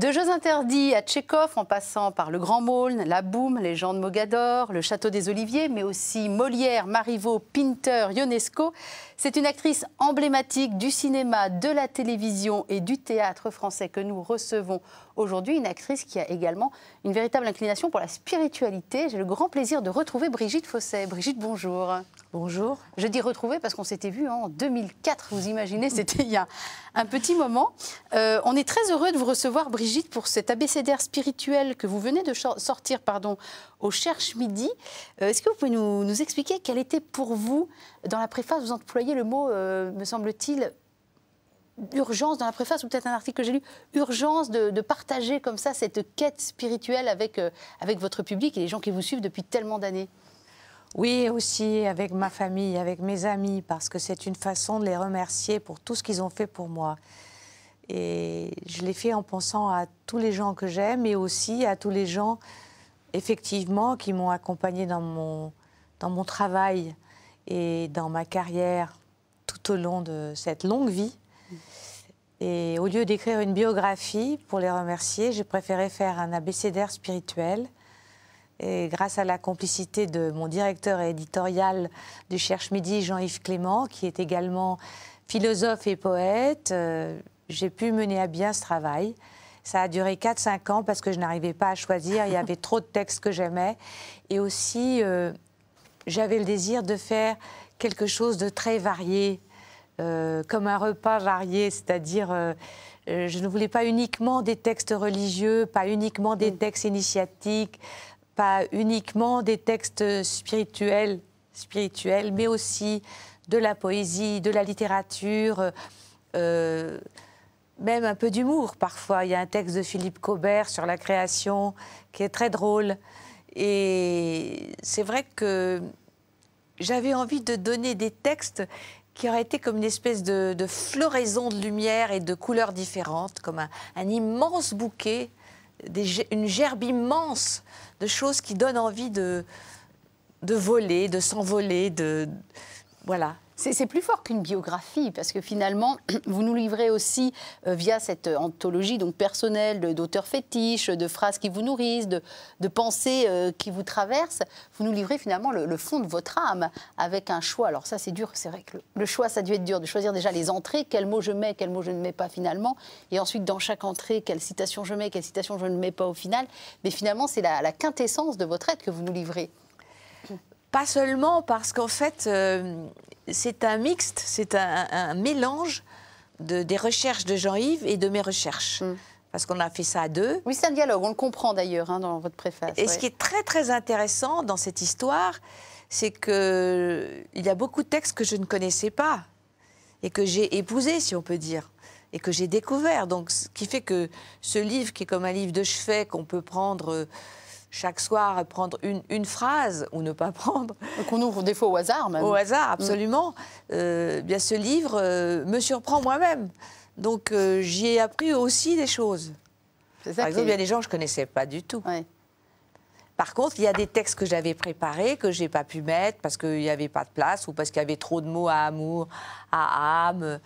De Jeux interdits à Tchekhov, en passant par Le Grand Meaulnes, La Boum, les gens de Mogador, le Château des Oliviers, mais aussi Molière, Marivaux, Pinter, Ionesco, c'est une actrice emblématique du cinéma, de la télévision et du théâtre français que nous recevons aujourd'hui, une actrice qui a également une véritable inclination pour la spiritualité. J'ai le grand plaisir de retrouver Brigitte Fossey. Brigitte, bonjour. Bonjour. Je dis retrouver parce qu'on s'était vu en 2004, vous imaginez, c'était il y a un petit moment. On est très heureux de vous recevoir, Brigitte, pour cet abécédaire spirituel que vous venez de sortir au Cherche-Midi. Est-ce que vous pouvez nous expliquer quel était pour vous, dans la préface, vous employez le mot, me semble-t-il, urgence, dans la préface, ou peut-être un article que j'ai lu, urgence de partager comme ça cette quête spirituelle avec votre public et les gens qui vous suivent depuis tellement d'années? Oui, aussi avec ma famille, avec mes amis, parce que c'est une façon de les remercier pour tout ce qu'ils ont fait pour moi. Et je l'ai fait en pensant à tous les gens que j'aime et aussi à tous les gens, effectivement, qui m'ont accompagnée dans mon travail et dans ma carrière tout au long de cette longue vie. Et au lieu d'écrire une biographie pour les remercier, j'ai préféré faire un abécédaire spirituel. Et grâce à la complicité de mon directeur éditorial du Cherche-Midi, Jean-Yves Clément, qui est également philosophe et poète, j'ai pu mener à bien ce travail. Ça a duré 4-5 ans parce que je n'arrivais pas à choisir, il y avait trop de textes que j'aimais. Et aussi, j'avais le désir de faire quelque chose de très varié, comme un repas varié, c'est-à-dire... je ne voulais pas uniquement des textes religieux, pas uniquement des textes initiatiques, pas uniquement des textes spirituels, mais aussi de la poésie, de la littérature, même un peu d'humour parfois. Il y a un texte de Philippe Cobert sur la création qui est très drôle. Et c'est vrai que j'avais envie de donner des textes qui auraient été comme une espèce de floraison de lumière et de couleurs différentes, comme un immense bouquet, une gerbe immense de choses qui donnent envie de voler, de s'envoler, voilà. C'est plus fort qu'une biographie, parce que finalement, vous nous livrez aussi, via cette anthologie donc personnelle d'auteurs fétiches, de phrases qui vous nourrissent, de pensées qui vous traversent, vous nous livrez finalement le fond de votre âme, avec un choix. Alors ça, c'est dur, c'est vrai que le choix, ça a dû être dur, de choisir déjà les entrées, quel mot je mets, quel mot je ne mets pas finalement, et ensuite, dans chaque entrée, quelle citation je mets, quelle citation je ne mets pas au final. Mais finalement, c'est la quintessence de votre être que vous nous livrez. Pas seulement, parce qu'en fait, c'est un mixte, c'est un mélange des recherches de Jean-Yves et de mes recherches. Parce qu'on a fait ça à deux. Oui, c'est un dialogue, on le comprend d'ailleurs dans votre préface. Et ouais. Ce qui est très très intéressant dans cette histoire, c'est qu'il y a beaucoup de textes que je ne connaissais pas et que j'ai épousés, si on peut dire, et que j'ai découvert. Donc, ce qui fait que ce livre, qui est comme un livre de chevet qu'on peut prendre... chaque soir, prendre une phrase ou ne pas prendre. Qu'on ouvre des fois au hasard, même. Au hasard, absolument. Bien, ce livre me surprend moi-même. Donc, j'y ai appris aussi des choses. Ça Par exemple, il y a des gens que je ne connaissais pas du tout. Ouais. Par contre, il y a des textes que j'avais préparés, que je n'ai pas pu mettre parce qu'il n'y avait pas de place ou parce qu'il y avait trop de mots à amour, à âme.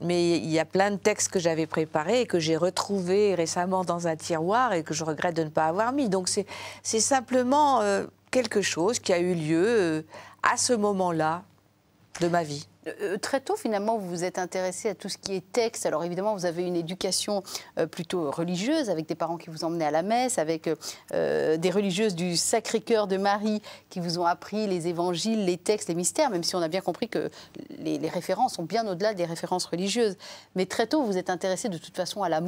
Mais il y a plein de textes que j'avais préparés et que j'ai retrouvés récemment dans un tiroir et que je regrette de ne pas avoir mis. Donc c'est simplement quelque chose qui a eu lieu à ce moment-là de ma vie. Très tôt, finalement, vous vous êtes intéressée à tout ce qui est texte. Alors, évidemment, vous avez une éducation plutôt religieuse, avec des parents qui vous emmenaient à la messe, avec des religieuses du Sacré-Cœur de Marie qui vous ont appris les évangiles, les textes, les mystères, même si on a bien compris que les références sont bien au-delà des références religieuses. Mais très tôt, vous êtes intéressée de toute façon à la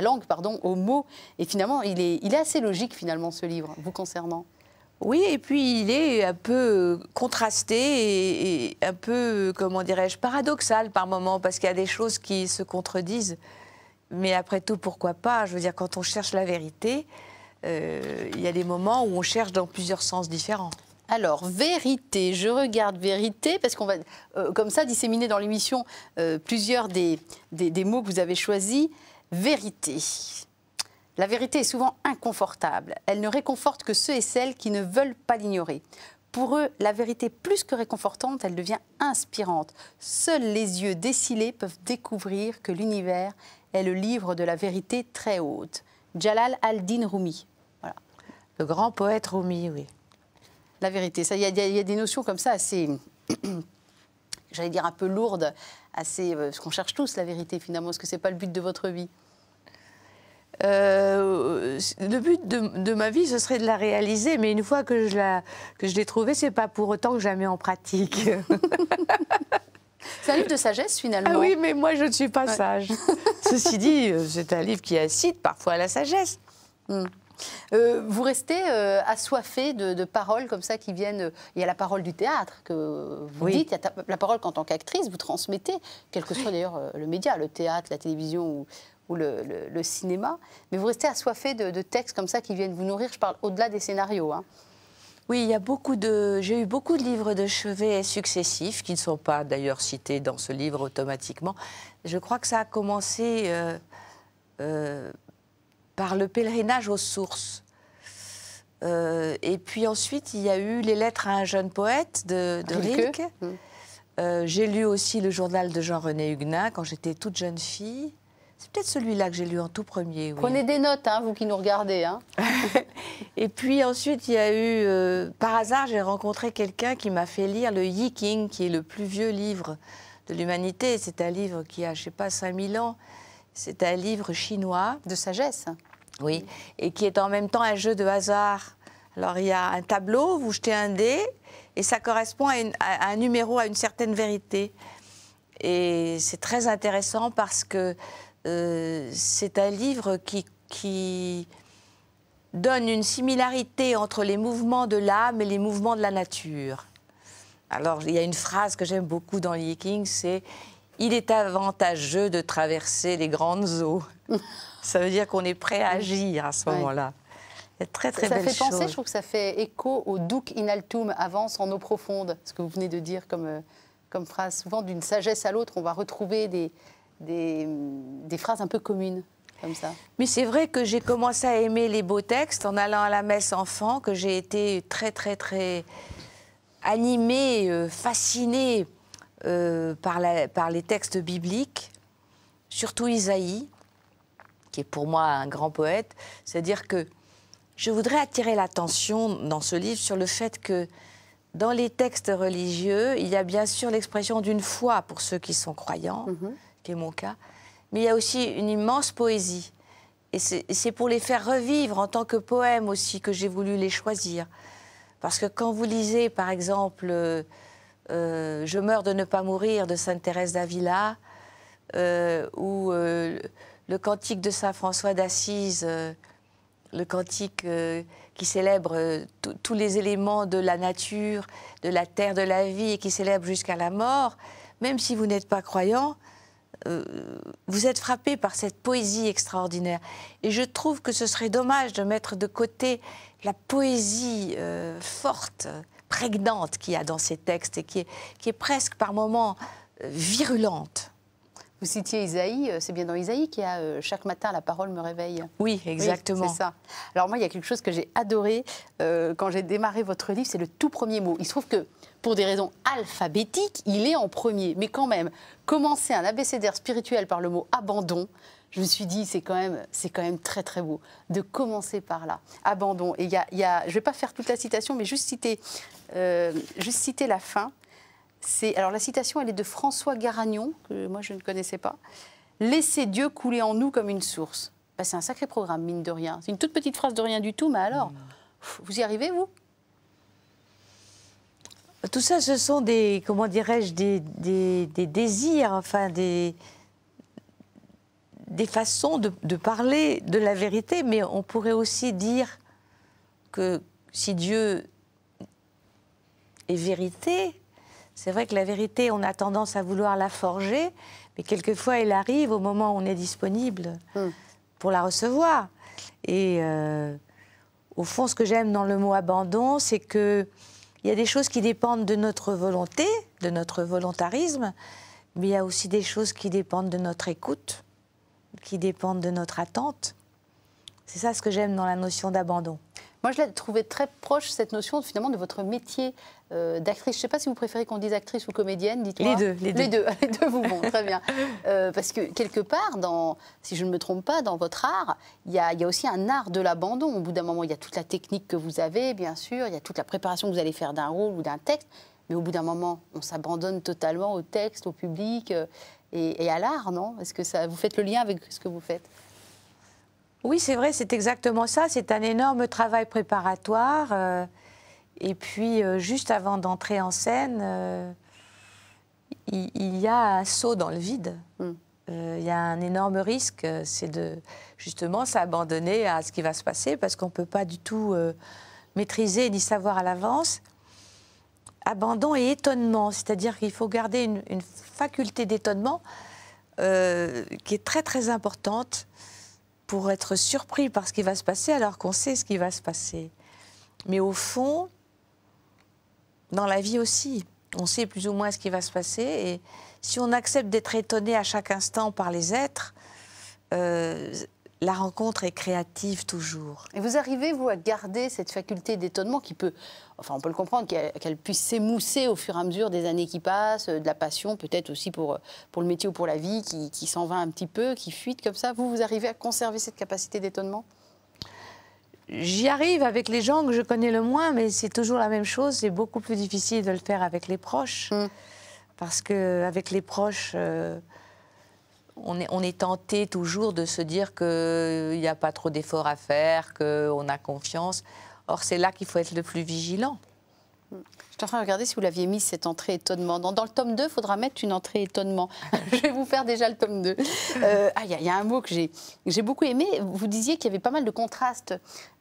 langue, pardon, aux mots. Et finalement, il est assez logique, finalement, ce livre, vous concernant. Oui, et puis il est un peu contrasté et un peu, comment dirais-je, paradoxal par moments, parce qu'il y a des choses qui se contredisent. Mais après tout, pourquoi pas? Je veux dire, quand on cherche la vérité, il y a des moments où on cherche dans plusieurs sens différents. Alors, vérité, je regarde vérité, parce qu'on va comme ça disséminer dans l'émission plusieurs des mots que vous avez choisis. Vérité. La vérité est souvent inconfortable. Elle ne réconforte que ceux et celles qui ne veulent pas l'ignorer. Pour eux, la vérité, plus que réconfortante, elle devient inspirante. Seuls les yeux décilés peuvent découvrir que l'univers est le livre de la vérité très haute. Djalal al-Din Rumi. Voilà. Le grand poète Rumi, oui. La vérité. Il y a des notions comme ça assez, j'allais dire un peu lourdes, assez, parce qu'on cherche tous la vérité finalement. Est-ce que ce n'est pas le but de votre vie ? Le but de ma vie, ce serait de la réaliser, mais une fois que je l'ai trouvée, c'est pas pour autant que je la mets en pratique. C'est un livre de sagesse, finalement. Ah oui, mais moi, je ne suis pas sage. Ceci dit, c'est un livre qui incite parfois à la sagesse. Vous restez assoiffé de paroles comme ça qui viennent... Il y a la parole du théâtre que vous dites, il y a la parole qu'en tant qu'actrice, vous transmettez, quel que soit d'ailleurs le média, le théâtre, la télévision ou le cinéma, mais vous restez assoiffé de textes comme ça qui viennent vous nourrir, je parle au-delà des scénarios. Hein. Oui, il y a j'ai eu beaucoup de livres de chevet successifs, qui ne sont pas d'ailleurs cités dans ce livre automatiquement. Je crois que ça a commencé par le pèlerinage aux sources. Et puis ensuite, il y a eu les lettres à un jeune poète de Rilke. J'ai lu aussi le journal de Jean-René Huguenin quand j'étais toute jeune fille. C'est peut-être celui-là que j'ai lu en tout premier. Oui. Prenez des notes, hein, vous qui nous regardez. Hein. Et puis ensuite, il y a eu... par hasard, j'ai rencontré quelqu'un qui m'a fait lire le Yi King, qui est le plus vieux livre de l'humanité. C'est un livre qui a, je ne sais pas, 5000 ans. C'est un livre chinois. De sagesse. Oui, et qui est en même temps un jeu de hasard. Alors, il y a un tableau, vous jetez un dé, et ça correspond à un numéro, à une certaine vérité. Et c'est très intéressant parce que... c'est un livre qui donne une similarité entre les mouvements de l'âme et les mouvements de la nature. Alors, il y a une phrase que j'aime beaucoup dans Yi King, c'est « Il est avantageux de traverser les grandes eaux ». Ça veut dire qu'on est prêt à agir à ce moment-là. C'est très, très belle chose. Ça fait penser, je trouve que ça fait écho au « Duc in altum », avance en eau profonde, ce que vous venez de dire comme phrase. Souvent, d'une sagesse à l'autre, on va retrouver des phrases un peu communes, comme ça. Mais c'est vrai que j'ai commencé à aimer les beaux textes en allant à la messe enfant, que j'ai été très, très, très animée, fascinée par les textes bibliques, surtout Isaïe, qui est pour moi un grand poète. C'est-à-dire que je voudrais attirer l'attention dans ce livre sur le fait que dans les textes religieux, il y a bien sûr l'expression d'une foi pour ceux qui sont croyants, qui est mon cas, mais il y a aussi une immense poésie. Et c'est pour les faire revivre en tant que poème aussi que j'ai voulu les choisir. Parce que quand vous lisez, par exemple, « Je meurs de ne pas mourir » de Sainte-Thérèse d'Avila, ou le cantique de Saint-François d'Assise, le cantique qui célèbre tous les éléments de la nature, de la terre, de la vie, et qui célèbre jusqu'à la mort, même si vous n'êtes pas croyant, vous êtes frappé par cette poésie extraordinaire. Et je trouve que ce serait dommage de mettre de côté la poésie forte, prégnante qu'il y a dans ces textes et qui est presque par moments virulente. Vous citiez Isaïe, c'est bien dans Isaïe qu'il y a chaque matin la parole me réveille. Oui, exactement. Oui, c'est ça. Alors moi, il y a quelque chose que j'ai adoré quand j'ai démarré votre livre, c'est le tout premier mot. Il se trouve que pour des raisons alphabétiques, il est en premier. Mais quand même, commencer un abécédaire spirituel par le mot « abandon », je me suis dit, c'est quand même très, très beau de commencer par là. Abandon. Et je ne vais pas faire toute la citation, mais juste citer la fin. Alors la citation, elle est de François Garagnon, que moi je ne connaissais pas. « Laissez Dieu couler en nous comme une source ». Ben, c'est un sacré programme, mine de rien. C'est une toute petite phrase de rien du tout, mais alors, vous y arrivez, vous ? Tout ça, ce sont des, comment dirais-je, des désirs, enfin des façons de parler de la vérité, mais on pourrait aussi dire que si Dieu est vérité, c'est vrai que la vérité, on a tendance à vouloir la forger, mais quelquefois elle arrive au moment où on est disponible pour la recevoir. Et au fond, ce que j'aime dans le mot « abandon », c'est que il y a des choses qui dépendent de notre volonté, de notre volontarisme, mais il y a aussi des choses qui dépendent de notre écoute, qui dépendent de notre attente. C'est ça ce que j'aime dans la notion d'abandon. Moi, je l'ai trouvée très proche, cette notion, finalement, de votre métier d'actrice. Je ne sais pas si vous préférez qu'on dise actrice ou comédienne, dites-moi. Les deux. Les deux vous vont, très bien. Parce que, quelque part, dans, si je ne me trompe pas, dans votre art, il y a aussi un art de l'abandon. Au bout d'un moment, il y a toute la technique que vous avez, bien sûr, il y a toute la préparation que vous allez faire d'un rôle ou d'un texte, mais au bout d'un moment, on s'abandonne totalement au texte, au public et à l'art, non? Est-ce que ça, vous faites le lien avec ce que vous faites? Oui, c'est vrai, c'est exactement ça. C'est un énorme travail préparatoire. Et puis, juste avant d'entrer en scène, il y a un saut dans le vide. Il y a un énorme risque, c'est de justement s'abandonner à ce qui va se passer, parce qu'on ne peut pas du tout maîtriser ni savoir à l'avance. Abandon et étonnement, c'est-à-dire qu'il faut garder une faculté d'étonnement qui est très très importante pour être surpris par ce qui va se passer alors qu'on sait ce qui va se passer. Mais au fond, dans la vie aussi, on sait plus ou moins ce qui va se passer et si on accepte d'être étonné à chaque instant par les êtres, la rencontre est créative toujours. Et vous arrivez, vous, à garder cette faculté d'étonnement qui peut, enfin on peut le comprendre, qu'elle puisse s'émousser au fur et à mesure des années qui passent, de la passion peut-être aussi pour le métier ou pour la vie, qui s'en va un petit peu, qui fuite comme ça. Vous, vous arrivez à conserver cette capacité d'étonnement? J'y arrive avec les gens que je connais le moins, mais c'est toujours la même chose. C'est beaucoup plus difficile de le faire avec les proches. Parce qu'avec les proches... On est tenté toujours de se dire qu'il n'y a pas trop d'efforts à faire, qu'on a confiance. Or, c'est là qu'il faut être le plus vigilant. Je suis en train de regarder si vous l'aviez mis, cette entrée étonnement. Dans le tome 2, il faudra mettre une entrée étonnement. Je vais vous faire déjà le tome 2. Il y a un mot que j'ai beaucoup aimé. Vous disiez qu'il y avait pas mal de contrastes.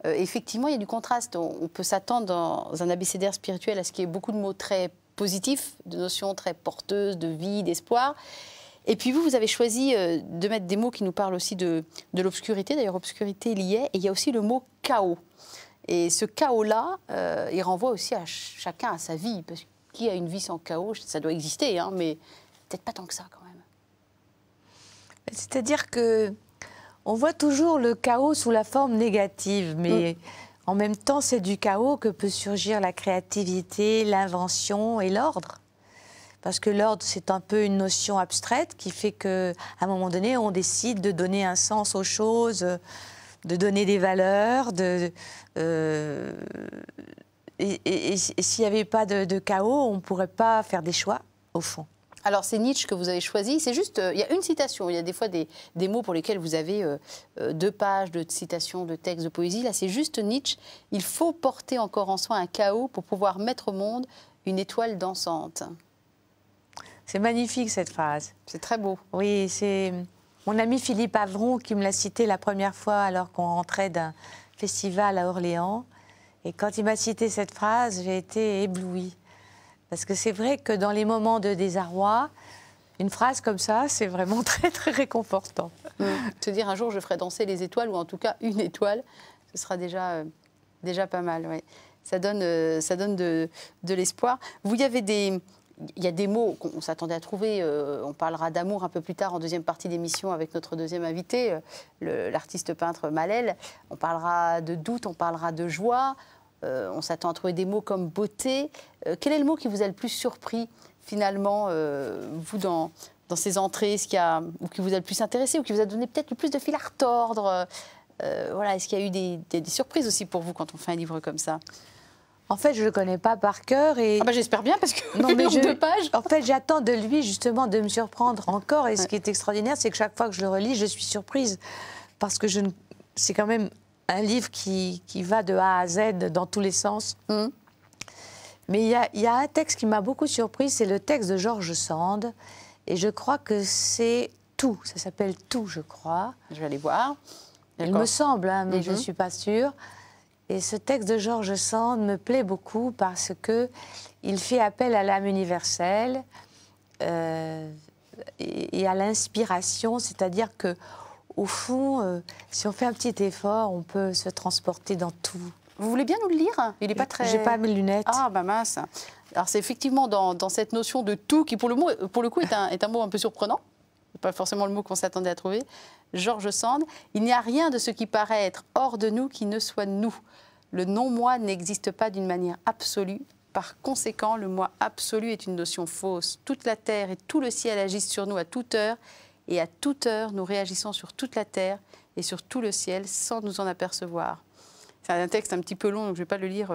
Effectivement, il y a du contraste. On peut s'attendre dans un abécédaire spirituel à ce qu'il y ait beaucoup de mots très positifs, de notions très porteuses, de vie, d'espoir. Et puis vous, vous avez choisi de mettre des mots qui nous parlent aussi de l'obscurité. D'ailleurs, obscurité, il y est. Et il y a aussi le mot « chaos ». Et ce chaos-là, il renvoie aussi à chacun à sa vie. Parce que qui a une vie sans chaos, ça doit exister, hein, mais peut-être pas tant que ça, quand même. C'est-à-dire qu'on voit toujours le chaos sous la forme négative, mais en même temps, c'est du chaos que peut surgir la créativité, l'invention et l'ordre. Parce que l'ordre, c'est un peu une notion abstraite qui fait qu'à un moment donné, on décide de donner un sens aux choses, de donner des valeurs. Et s'il n'y avait pas de chaos, on ne pourrait pas faire des choix, au fond. Alors, c'est Nietzsche que vous avez choisi. C'est juste, il y a une citation. Il y a des fois des mots pour lesquels vous avez 2 pages de citations, de textes, de poésie. Là, c'est juste Nietzsche. Il faut porter encore en soi un chaos pour pouvoir mettre au monde une étoile dansante. C'est magnifique, cette phrase. C'est très beau. Oui, c'est mon ami Philippe Avron qui me l'a citée la première fois alors qu'on rentrait d'un festival à Orléans. Et quand il m'a cité cette phrase, j'ai été éblouie. Parce que c'est vrai que dans les moments de désarroi, une phrase comme ça, c'est vraiment très, très réconfortant. Se dire un jour, je ferai danser les étoiles, ou en tout cas une étoile, ce sera déjà pas mal. Ouais. Ça donne de l'espoir. Vous, y avez des... Il y a des mots qu'on s'attendait à trouver, on parlera d'amour un peu plus tard en deuxième partie d'émission avec notre deuxième invité, l'artiste peintre Malel, on parlera de doute, on parlera de joie, on s'attend à trouver des mots comme beauté. Quel est le mot qui vous a le plus surpris finalement, vous, dans ces entrées, ou qui vous a le plus intéressé, ou qui vous a donné peut-être le plus de fil à retordre? Voilà, est-ce qu'il y a eu des surprises aussi pour vous quand on fait un livre comme ça? En fait, je ne le connais pas par cœur. Et... Ah bah j'espère bien, parce que non, mais 2 pages. En fait, j'attends de lui, justement, de me surprendre encore. Et ouais. Ce qui est extraordinaire, c'est que chaque fois que je le relis, je suis surprise. Parce que c'est quand même un livre qui va de A à Z dans tous les sens. Mais il y a un texte qui m'a beaucoup surprise, c'est le texte de Georges Sand. Et je crois que c'est Tout. Ça s'appelle Tout, je crois. Je vais aller voir. Il me semble, hein, mais je ne suis pas sûre. Et ce texte de Georges Sand me plaît beaucoup parce qu'il fait appel à l'âme universelle et à l'inspiration, c'est-à-dire qu'au fond, si on fait un petit effort, on peut se transporter dans tout. Vous voulez bien nous le lire? Il n'est pas très... J'ai pas mes lunettes. Ah, bah mince. Alors c'est effectivement dans cette notion de tout qui, pour le coup, est un mot un peu surprenant. Pas forcément le mot qu'on s'attendait à trouver. Georges Sand, il n'y a rien de ce qui paraît être hors de nous qui ne soit nous. Le non-moi n'existe pas d'une manière absolue. Par conséquent, le moi absolu est une notion fausse. Toute la terre et tout le ciel agissent sur nous à toute heure, et à toute heure, nous réagissons sur toute la terre et sur tout le ciel sans nous en apercevoir. C'est un texte un petit peu long, donc je ne vais pas le lire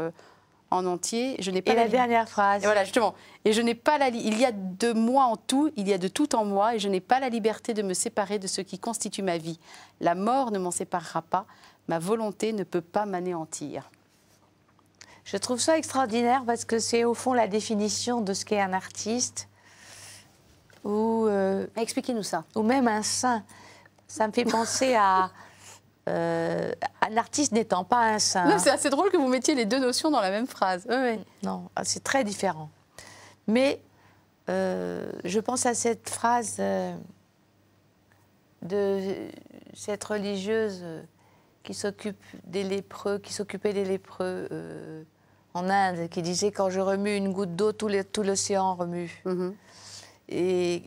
en entier. Je n'ai pas la dernière phrase. Et voilà, justement. Et je n'ai pas la il y a de moi en tout, il y a de tout en moi, et je n'ai pas la liberté de me séparer de ce qui constitue ma vie. La mort ne m'en séparera pas, ma volonté ne peut pas m'anéantir. Je trouve ça extraordinaire parce que c'est au fond la définition de ce qu'est un artiste. Ou expliquez-nous ça. Ou même un saint. Ça me fait penser à un artiste n'étant pas un saint. Non, c'est assez drôle que vous mettiez les deux notions dans la même phrase. Oui, oui. Non, c'est très différent. Mais je pense à cette phrase de cette religieuse qui s'occupe des lépreux, qui s'occupait des lépreux en Inde, qui disait quand je remue une goutte d'eau, tout l'océan remue. Mm-hmm. Et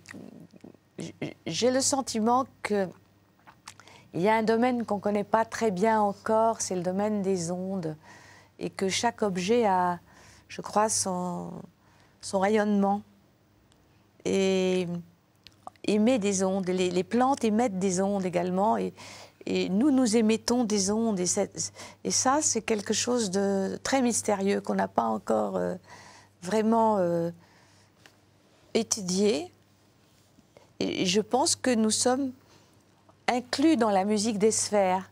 j'ai le sentiment qu'il y a un domaine qu'on ne connaît pas très bien encore, c'est le domaine des ondes, et que chaque objet a, je crois, son rayonnement, et émet des ondes. Les plantes émettent des ondes également, et nous, nous émettons des ondes, et ça, c'est quelque chose de très mystérieux qu'on n'a pas encore vraiment... étudié, et je pense que nous sommes inclus dans la musique des sphères,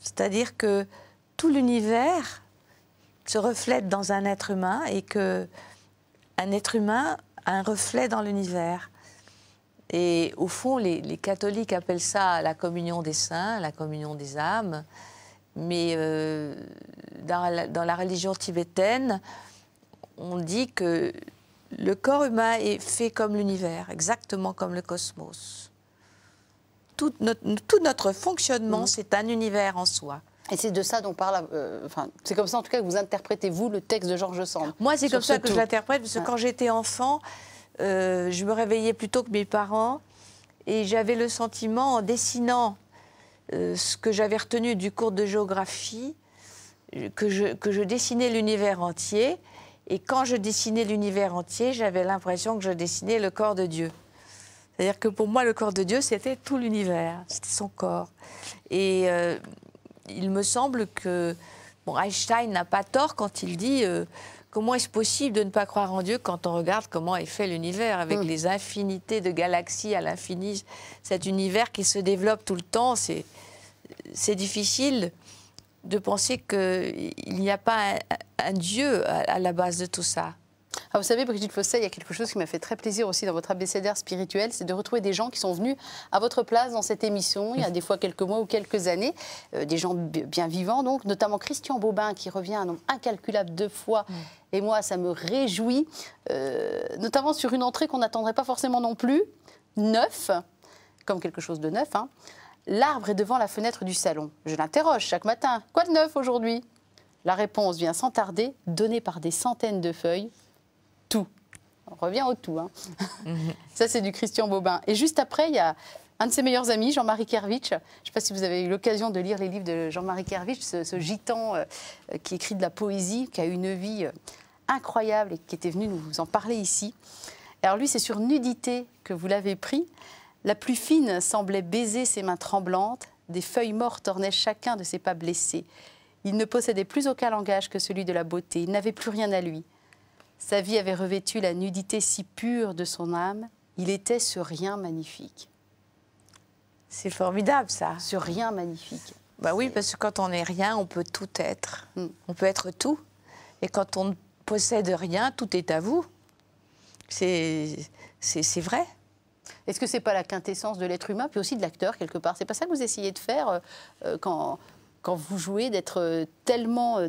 c'est-à-dire que tout l'univers se reflète dans un être humain et que un être humain a un reflet dans l'univers. Et au fond, les catholiques appellent ça la communion des saints, la communion des âmes, mais dans la religion tibétaine, on dit que le corps humain est fait comme l'univers, exactement comme le cosmos. Tout notre fonctionnement, c'est un univers en soi. Et c'est de ça dont parle... c'est comme ça, en tout cas, que vous interprétez, vous, le texte de Georges Sand. Moi, c'est comme ça que je l'interprète, parce que quand j'étais enfant, je me réveillais plus tôt que mes parents, et j'avais le sentiment, en dessinant ce que j'avais retenu du cours de géographie, que je dessinais l'univers entier. Et quand je dessinais l'univers entier, j'avais l'impression que je dessinais le corps de Dieu. C'est-à-dire que pour moi, le corps de Dieu, c'était tout l'univers, c'était son corps. Et il me semble que Einstein n'a pas tort quand il dit comment est-ce possible de ne pas croire en Dieu quand on regarde comment est fait l'univers, avec les infinités de galaxies à l'infini, cet univers qui se développe tout le temps, c'est difficile de penser qu'il n'y a pas un Dieu à la base de tout ça. Ah, vous savez, Brigitte Fossey, il y a quelque chose qui m'a fait très plaisir aussi dans votre abécédaire spirituel, c'est de retrouver des gens qui sont venus à votre place dans cette émission, il y a des fois quelques mois ou quelques années, des gens bien vivants, donc, notamment Christian Bobin, qui revient un nombre incalculable de fois, et moi, ça me réjouit, notamment sur une entrée qu'on n'attendrait pas forcément non plus, neuf, comme quelque chose de neuf, hein. L'arbre est devant la fenêtre du salon. Je l'interroge chaque matin. Quoi de neuf aujourd'hui? La réponse vient sans tarder, donnée par des centaines de feuilles. Tout. On revient au tout. Hein. Ça, c'est du Christian Bobin. Et juste après, il y a un de ses meilleurs amis, Jean-Marie Kervich. Je ne sais pas si vous avez eu l'occasion de lire les livres de Jean-Marie Kervich, ce gitan qui écrit de la poésie, qui a une vie incroyable et qui était venu nous en parler ici. Alors lui, c'est sur nudité que vous l'avez pris. La pluie fine semblait baiser ses mains tremblantes, des feuilles mortes ornaient chacun de ses pas blessés. Il ne possédait plus aucun langage que celui de la beauté, il n'avait plus rien à lui. Sa vie avait revêtu la nudité si pure de son âme, il était ce rien magnifique. C'est formidable ça. Ce rien magnifique. Bah oui, parce que quand on n'est rien, on peut tout être. On peut être tout. Et quand on ne possède rien, tout est à vous. C'est vrai. Est-ce que ce n'est pas la quintessence de l'être humain, puis aussi de l'acteur, quelque part? C'est pas ça que vous essayez de faire quand vous jouez, d'être tellement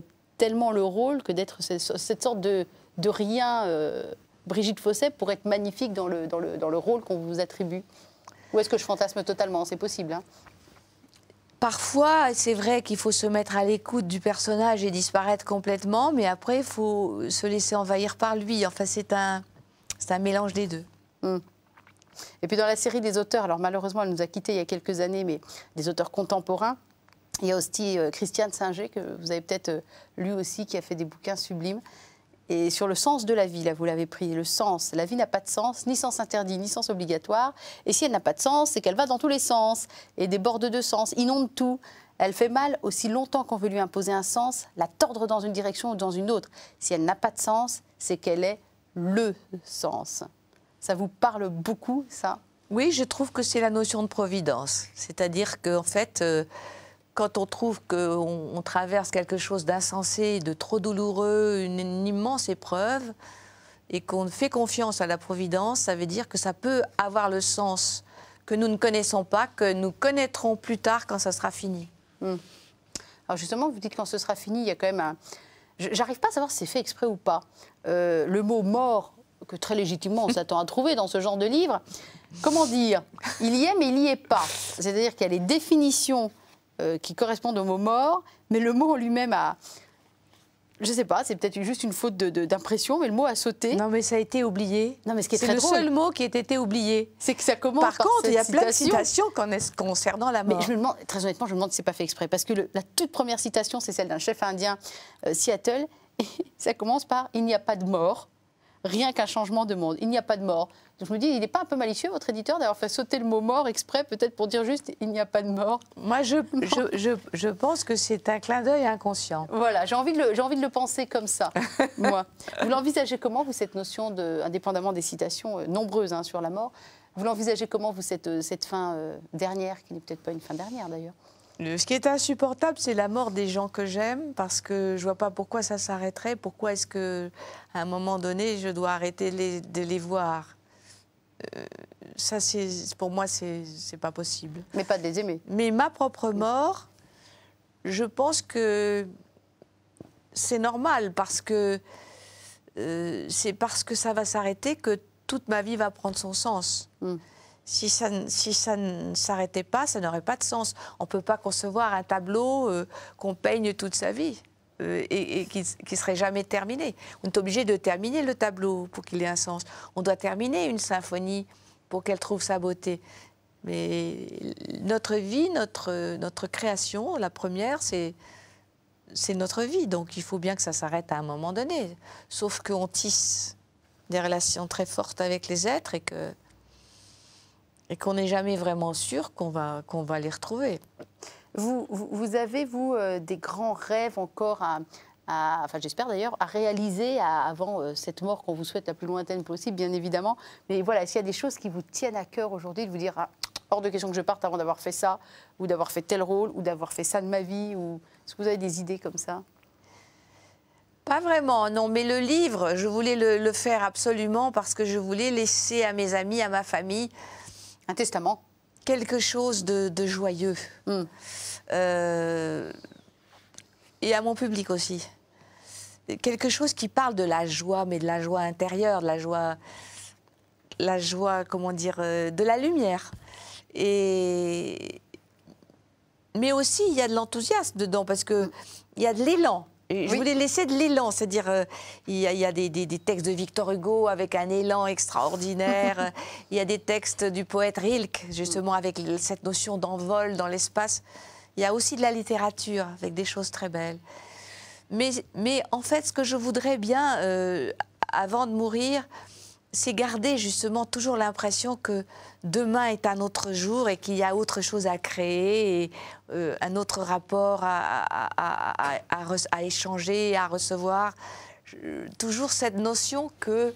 le rôle que d'être cette sorte de rien, Brigitte Fossey, pour être magnifique dans le rôle qu'on vous attribue? Ou est-ce que je fantasme totalement? C'est possible, hein. Parfois, c'est vrai qu'il faut se mettre à l'écoute du personnage et disparaître complètement, mais après, il faut se laisser envahir par lui. Enfin, c'est un mélange des deux. Et puis dans la série des auteurs, alors malheureusement elle nous a quittés il y a quelques années, mais des auteurs contemporains, Il y a aussi Christiane Singer, que vous avez peut-être lu aussi, qui a fait des bouquins sublimes. Et sur le sens de la vie, là, vous l'avez pris, le sens. La vie n'a pas de sens, ni sens interdit, ni sens obligatoire. Et si elle n'a pas de sens, c'est qu'elle va dans tous les sens, et déborde de sens, inonde tout. Elle fait mal aussi longtemps qu'on veut lui imposer un sens, la tordre dans une direction ou dans une autre. Si elle n'a pas de sens, c'est qu'elle est le sens. Ça vous parle beaucoup, ça? Oui, je trouve que c'est la notion de providence. C'est-à-dire qu'en fait... Quand on trouve qu'on traverse quelque chose d'insensé, de trop douloureux, une immense épreuve, et qu'on fait confiance à la Providence, ça veut dire que ça peut avoir le sens que nous ne connaissons pas, que nous connaîtrons plus tard quand ça sera fini. Mmh. Alors justement, vous dites quand ce sera fini, il y a quand même un... J'arrive pas à savoir si c'est fait exprès ou pas. Le mot « mort », que très légitimement on s'attend à trouver dans ce genre de livre, comment dire? Il y est, mais il n'y est pas. C'est-à-dire qu'il y a les définitions... qui correspondent au mot mort, mais le mot en lui-même a... Je ne sais pas, c'est peut-être juste une faute d'impression, mais le mot a sauté. Non, mais ça a été oublié. Non, mais ce qui est très drôle. C'est le seul mot qui ait été oublié. C'est que ça commence par contre, il y a plein de citations concernant la mort. Mais je me demande, très honnêtement, je me demande si ce n'est pas fait exprès, parce que la toute première citation, c'est celle d'un chef indien, Seattle, et ça commence par « Il n'y a pas de mort, rien qu'un changement de monde. Il n'y a pas de mort ». Donc je me dis, il n'est pas un peu malicieux, votre éditeur, d'avoir fait sauter le mot mort exprès, peut-être pour dire juste, il n'y a pas de mort. Moi, je pense que c'est un clin d'œil inconscient. Voilà, j'ai envie de le penser comme ça, moi. Vous l'envisagez comment, vous, cette notion, de, indépendamment des citations nombreuses sur la mort, vous l'envisagez comment, vous, cette fin dernière, qui n'est peut-être pas une fin dernière, d'ailleurs? Ce qui est insupportable, c'est la mort des gens que j'aime, parce que je ne vois pas pourquoi ça s'arrêterait, pourquoi est-ce qu'à un moment donné, je dois arrêter de les voir. Ça, pour moi, c'est pas possible. Mais pas de les aimer. Mais ma propre mort, je pense que c'est normal, parce que c'est parce que ça va s'arrêter que toute ma vie va prendre son sens. Mm. Si ça ne s'arrêtait pas, ça n'aurait pas de sens. On ne peut pas concevoir un tableau qu'on peigne toute sa vie et qui ne serait jamais terminé. On est obligé de terminer le tableau pour qu'il ait un sens. On doit terminer une symphonie pour qu'elle trouve sa beauté. Mais notre vie, notre création, la première, c'est notre vie. Donc il faut bien que ça s'arrête à un moment donné. Sauf qu'on tisse des relations très fortes avec les êtres et qu'on n'est jamais vraiment sûr qu'on va les retrouver. Vous avez, vous, des grands rêves encore enfin j'espère d'ailleurs, à réaliser avant cette mort qu'on vous souhaite la plus lointaine possible, bien évidemment. Mais voilà, s'il y a des choses qui vous tiennent à cœur aujourd'hui, de vous dire, ah, hors de question que je parte avant d'avoir fait ça, ou d'avoir fait tel rôle, ou d'avoir fait ça de ma vie, ou... Est-ce que vous avez des idées comme ça? Pas vraiment, non, mais le livre, je voulais le faire absolument parce que je voulais laisser à mes amis, à ma famille... Un testament. Quelque chose de joyeux. Mm. Et à mon public aussi. Quelque chose qui parle de la joie, mais de la joie intérieure, de la joie, comment dire, de la lumière. Mais aussi, il y a de l'enthousiasme dedans, parce qu'il y a de l'élan. Oui. Je voulais laisser de l'élan, c'est-à-dire il y a des textes de Victor Hugo avec un élan extraordinaire, il y a des textes du poète Rilke, justement avec cette notion d'envol dans l'espace, il y a aussi de la littérature avec des choses très belles. Mais en fait, ce que je voudrais bien, avant de mourir, c'est garder justement toujours l'impression que demain est un autre jour et qu'il y a autre chose à créer, et, un autre rapport à échanger, à recevoir. Toujours cette notion que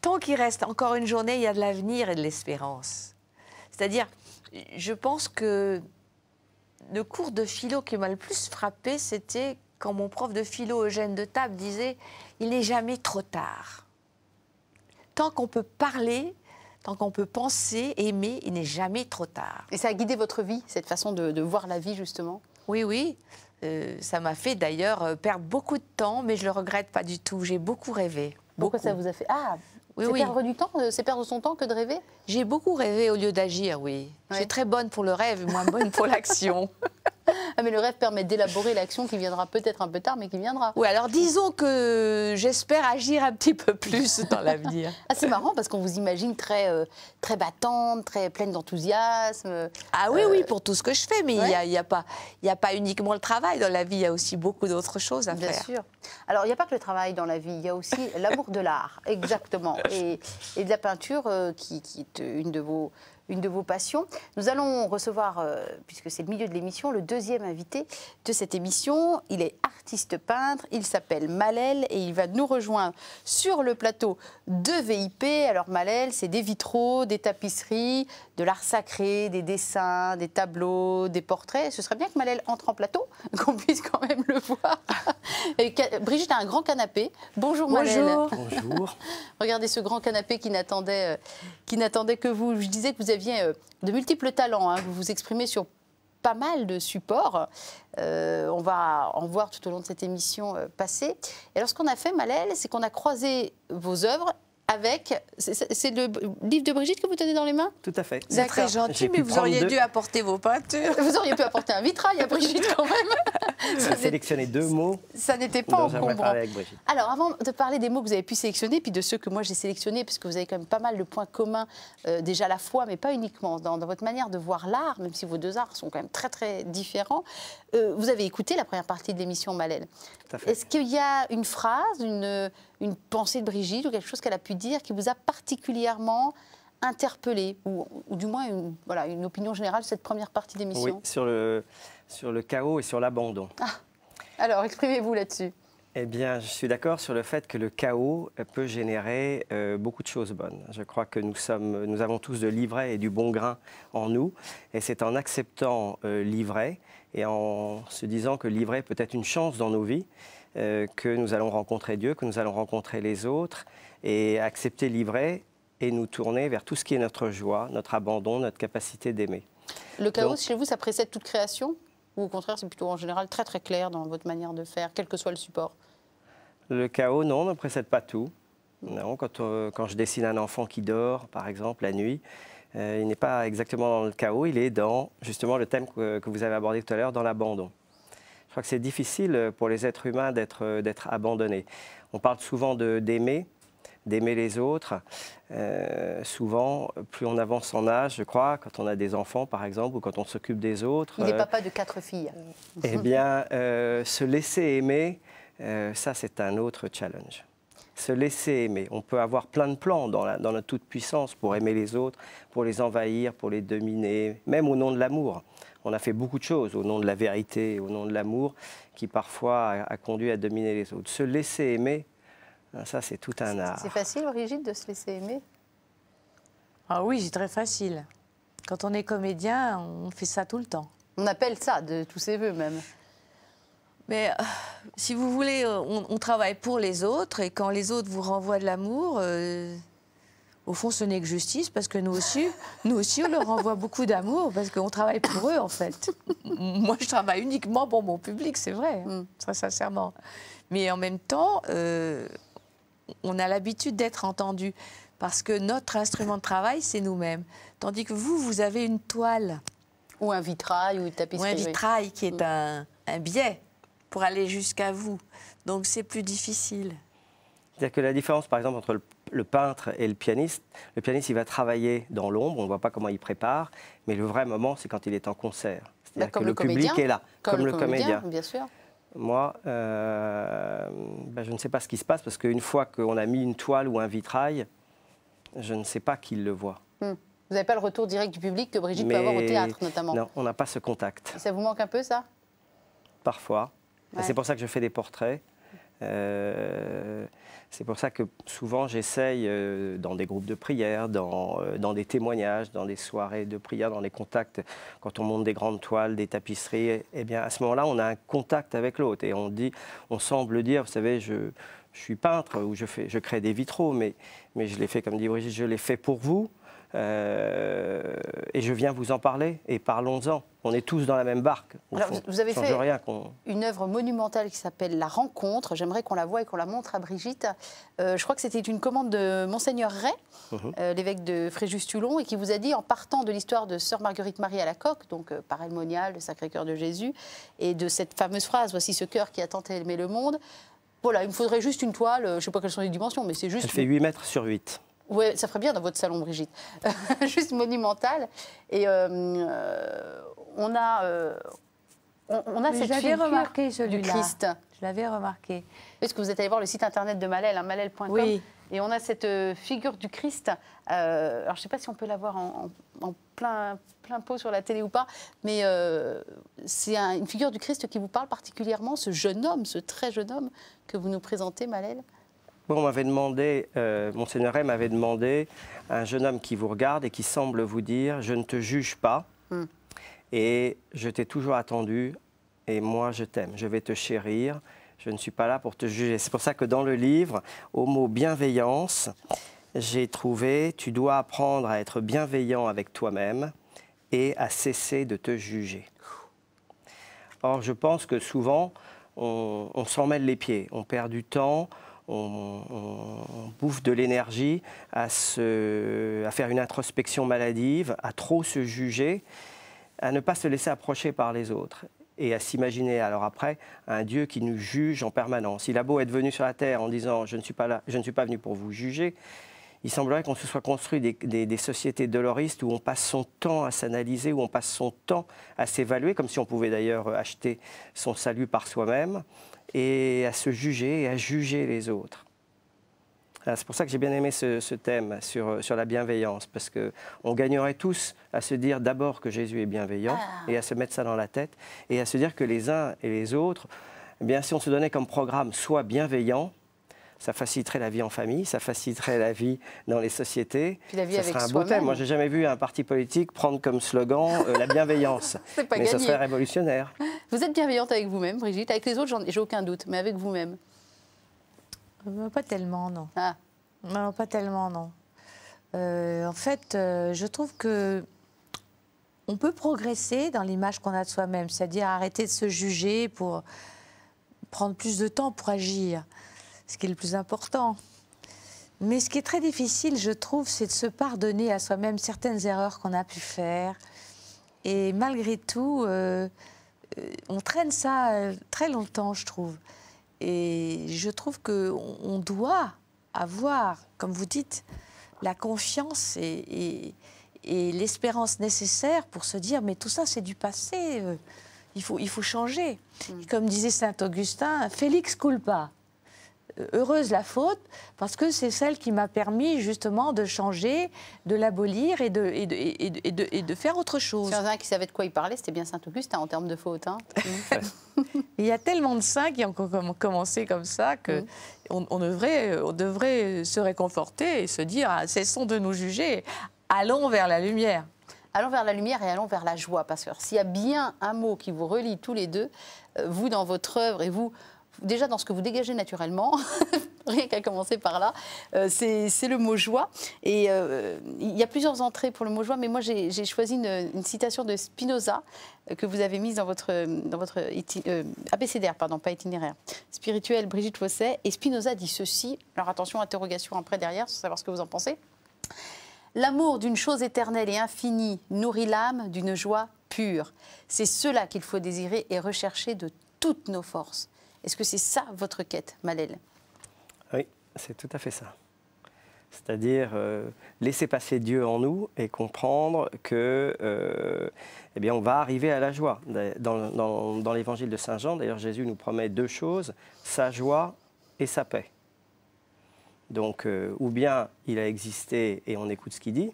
tant qu'il reste encore une journée, il y a de l'avenir et de l'espérance. C'est-à-dire, je pense que le cours de philo qui m'a le plus frappée, c'était quand mon prof de philo, Eugène de Table, disait « Il n'est jamais trop tard ». Tant qu'on peut parler, tant qu'on peut penser, aimer, il n'est jamais trop tard. Et ça a guidé votre vie, cette façon de voir la vie, justement? Oui, oui. Ça m'a fait d'ailleurs perdre beaucoup de temps, mais je ne le regrette pas du tout. J'ai beaucoup rêvé. Pourquoi ça vous a fait... Ah, oui, oui. Perdre du temps, c'est perdre son temps que de rêver? J'ai beaucoup rêvé au lieu d'agir, oui. Ouais. Je suis très bonne pour le rêve, moins bonne pour l'action. Ah mais le rêve permet d'élaborer l'action qui viendra peut-être un peu tard, mais qui viendra. Oui, alors disons que j'espère agir un petit peu plus dans l'avenir. Ah, c'est marrant parce qu'on vous imagine très battante, très pleine d'enthousiasme. Ah oui, oui, pour tout ce que je fais, mais il n'y a pas uniquement le travail dans la vie, il y a aussi beaucoup d'autres choses à faire. Bien sûr. Alors il n'y a pas que le travail dans la vie, il y a aussi l'amour de l'art, exactement, et de la peinture qui est une de vos passions. Nous allons recevoir, puisque c'est le milieu de l'émission, le deuxième invité de cette émission. Il est artiste peintre, il s'appelle Malel et il va nous rejoindre sur le plateau de VIP. Alors Malel, c'est des vitraux, des tapisseries, de l'art sacré, des dessins, des tableaux, des portraits. Ce serait bien que Malel entre en plateau, qu'on puisse quand même le voir. Et Brigitte a un grand canapé. Bonjour Malel. Bonjour. Regardez ce grand canapé qui n'attendait que vous. Je disais que vous aviez de multiples talents, hein. Vous vous exprimez sur pas mal de supports. On va en voir tout au long de cette émission passée. Et alors ce qu'on a fait, Malel, c'est qu'on a croisé vos œuvres avec... C'est le livre de Brigitte que vous tenez dans les mains? Tout à fait. C'est très gentil, mais vous auriez dû apporter vos peintures. Vous auriez pu apporter un vitrail à Brigitte quand même. J'ai sélectionné deux mots. Ça n'était pas encombrant. Avec Brigitte. Alors, avant de parler des mots que vous avez pu sélectionner, puis de ceux que moi j'ai sélectionnés, parce que vous avez quand même pas mal de points communs, déjà la foi, mais pas uniquement, dans votre manière de voir l'art, même si vos deux arts sont quand même très très différents, vous avez écouté la première partie de l'émission Malel. Est-ce qu'il y a une phrase, une pensée de Brigitte ou quelque chose qu'elle a pu dire qui vous a particulièrement interpellé ou du moins une opinion générale de cette première partie d'émission? Oui, sur le chaos et sur l'abandon. Ah, alors, exprimez-vous là-dessus. Eh bien, je suis d'accord sur le fait que le chaos peut générer beaucoup de choses bonnes. Je crois que nous avons tous de l'ivraie et du bon grain en nous et c'est en acceptant l'ivraie et en se disant que l'ivraie peut être une chance dans nos vies que nous allons rencontrer Dieu, que nous allons rencontrer les autres et accepter l'ivraie et nous tourner vers tout ce qui est notre joie, notre abandon, notre capacité d'aimer. Le chaos, donc, chez vous, ça précède toute création? Ou au contraire, c'est plutôt en général très très clair dans votre manière de faire, quel que soit le support? Le chaos, non, ne précède pas tout. Non, quand je dessine un enfant qui dort, par exemple, la nuit, il n'est pas exactement dans le chaos, il est dans justement le thème que vous avez abordé tout à l'heure, dans l'abandon. Je crois que c'est difficile pour les êtres humains d'être abandonnés. On parle souvent d'aimer les autres. Souvent, plus on avance en âge, je crois, quand on a des enfants, par exemple, ou quand on s'occupe des autres... Il est papa de 4 filles. Eh bien, se laisser aimer, ça c'est un autre challenge. Se laisser aimer. On peut avoir plein de plans dans notre toute-puissance pour aimer les autres, pour les envahir, pour les dominer, même au nom de l'amour. On a fait beaucoup de choses au nom de la vérité, au nom de l'amour, qui parfois a conduit à dominer les autres. Se laisser aimer, ça c'est tout un art. C'est facile, Brigitte, de se laisser aimer? Ah oui, c'est très facile. Quand on est comédien, on fait ça tout le temps. On appelle ça de tous ses voeux même. Mais si vous voulez, on travaille pour les autres et quand les autres vous renvoient de l'amour... Au fond, ce n'est que justice, parce que nous aussi, on leur envoie beaucoup d'amour, parce qu'on travaille pour eux, en fait. Moi, je travaille uniquement pour mon public, c'est vrai, très sincèrement. Mais en même temps, on a l'habitude d'être entendu, parce que notre instrument de travail, c'est nous-mêmes. Tandis que vous avez une toile. Ou un vitrail, ou une tapisserie. Ou un vitrail qui est un biais pour aller jusqu'à vous. Donc, c'est plus difficile. C'est-à-dire que la différence, par exemple, entre le peintre et le pianiste, il va travailler dans l'ombre, on ne voit pas comment il prépare, mais le vrai moment, c'est quand il est en concert. C'est-à-dire que le public est là, comme le comédien. Bien sûr. Moi, je ne sais pas ce qui se passe, parce qu'une fois qu'on a mis une toile ou un vitrail, je ne sais pas qui le voit. Vous n'avez pas le retour direct du public que Brigitte peut avoir au théâtre, notamment? Non, on n'a pas ce contact. Et ça vous manque un peu, ça? Parfois. Ouais. C'est pour ça que je fais des portraits. C'est pour ça que souvent j'essaye dans des groupes de prière, dans des témoignages, dans des soirées de prière, dans les contacts, quand on monte des grandes toiles, des tapisseries, eh bien à ce moment-là on a un contact avec l'autre et on semble dire, vous savez, je suis peintre ou je crée des vitraux, mais je les fais, comme dit Brigitte, je les fais pour vous. Et je viens vous en parler, et parlons-en. On est tous dans la même barque. Alors, vous avez fait une œuvre monumentale qui s'appelle La Rencontre. J'aimerais qu'on la voie et qu'on la montre à Brigitte. Je crois que c'était une commande de Monseigneur Ray, l'évêque de Fréjus-Toulon, et qui vous a dit, en partant de l'histoire de Sœur Marguerite Marie à la coque, donc par Monial, le Sacré-Cœur de Jésus, et de cette fameuse phrase, voici ce cœur qui a tant aimé le monde. Voilà, il me faudrait juste une toile, je ne sais pas quelles sont les dimensions, mais c'est juste... Elle fait 8 mètres sur 8. Oui, ça ferait bien dans votre salon, Brigitte. Juste monumental. Et on a cette figure remarqué, du Christ. Je l'avais remarqué. Est-ce que vous êtes allé voir le site internet de Malel, hein, malel.com, oui. Et on a cette figure du Christ. Alors, je ne sais pas si on peut la voir en plein pot sur la télé ou pas, mais c'est une figure du Christ qui vous parle particulièrement, ce jeune homme, ce très jeune homme que vous nous présentez, Malel. Bon, on m'avait demandé, Monseigneur Ray m'avait demandé, un jeune homme qui vous regarde et qui semble vous dire « je ne te juge pas et je t'ai toujours attendu et moi je t'aime, je vais te chérir, je ne suis pas là pour te juger ». C'est pour ça que dans le livre, au mot « bienveillance », j'ai trouvé « tu dois apprendre à être bienveillant avec toi-même et à cesser de te juger ». Or, je pense que souvent, on s'en mêle les pieds, on perd du temps, on bouffe de l'énergie à faire une introspection maladive, à trop se juger, à ne pas se laisser approcher par les autres et à s'imaginer alors après un Dieu qui nous juge en permanence. Il a beau être venu sur la terre en disant « je ne suis pas là, je ne suis pas venu pour vous juger », il semblerait qu'on se soit construit des sociétés doloristes où on passe son temps à s'analyser, où on passe son temps à s'évaluer, comme si on pouvait d'ailleurs acheter son salut par soi-même, et à se juger et à juger les autres. C'est pour ça que j'ai bien aimé ce thème sur la bienveillance, parce qu'on gagnerait tous à se dire d'abord que Jésus est bienveillant, et à se mettre ça dans la tête, et à se dire que les uns et les autres, eh bien, si on se donnait comme programme « sois bienveillant », ça faciliterait la vie en famille, ça faciliterait la vie dans les sociétés. Puis la vie ça serait un beau thème. Moi, je n'ai jamais vu un parti politique prendre comme slogan la bienveillance. C'est pas gagné. Mais ça serait révolutionnaire. Vous êtes bienveillante avec vous-même, Brigitte. Avec les autres, j'ai aucun doute. Mais avec vous-même? Pas tellement, non. Ah. Non, pas tellement, non. En fait, je trouve que on peut progresser dans l'image qu'on a de soi-même, c'est-à-dire arrêter de se juger pour prendre plus de temps pour agir. Ce qui est le plus important. Mais ce qui est très difficile, je trouve, c'est de se pardonner à soi-même certaines erreurs qu'on a pu faire. Et malgré tout, on traîne ça très longtemps, je trouve. Et je trouve qu'on doit avoir, comme vous dites, la confiance et l'espérance nécessaire pour se dire « mais tout ça, c'est du passé, il faut changer ». Comme disait Saint-Augustin, « Félix culpa ». Heureuse la faute, parce que c'est celle qui m'a permis justement de changer, de l'abolir et de faire autre chose. S'il y en a un qui savait de quoi il parlait, c'était bien Saint-Augustin en termes de faute. Hein. Il y a tellement de saints qui ont commencé comme ça que on devrait se réconforter et se dire « cessons de nous juger, allons vers la lumière ». Allons vers la lumière et allons vers la joie, parce que s'il y a bien un mot qui vous relie tous les deux, vous dans votre œuvre et vous... Déjà, dans ce que vous dégagez naturellement, rien qu'à commencer par là, c'est le mot « joie ». Et il y a plusieurs entrées pour le mot « joie », mais moi, j'ai choisi une citation de Spinoza que vous avez mise dans votre abécédaire, pardon, pas itinéraire, spirituel, Brigitte Fossey. Et Spinoza dit ceci, alors attention, interrogation après derrière, pour savoir ce que vous en pensez. « L'amour d'une chose éternelle et infinie nourrit l'âme d'une joie pure. C'est cela qu'il faut désirer et rechercher de toutes nos forces. » Est-ce que c'est ça, votre quête, Malel? Oui, c'est tout à fait ça. C'est-à-dire laisser passer Dieu en nous et comprendre que, eh bien, on va arriver à la joie. Dans l'évangile de Saint Jean, d'ailleurs, Jésus nous promet deux choses, sa joie et sa paix. Donc, ou bien il a existé et on écoute ce qu'il dit,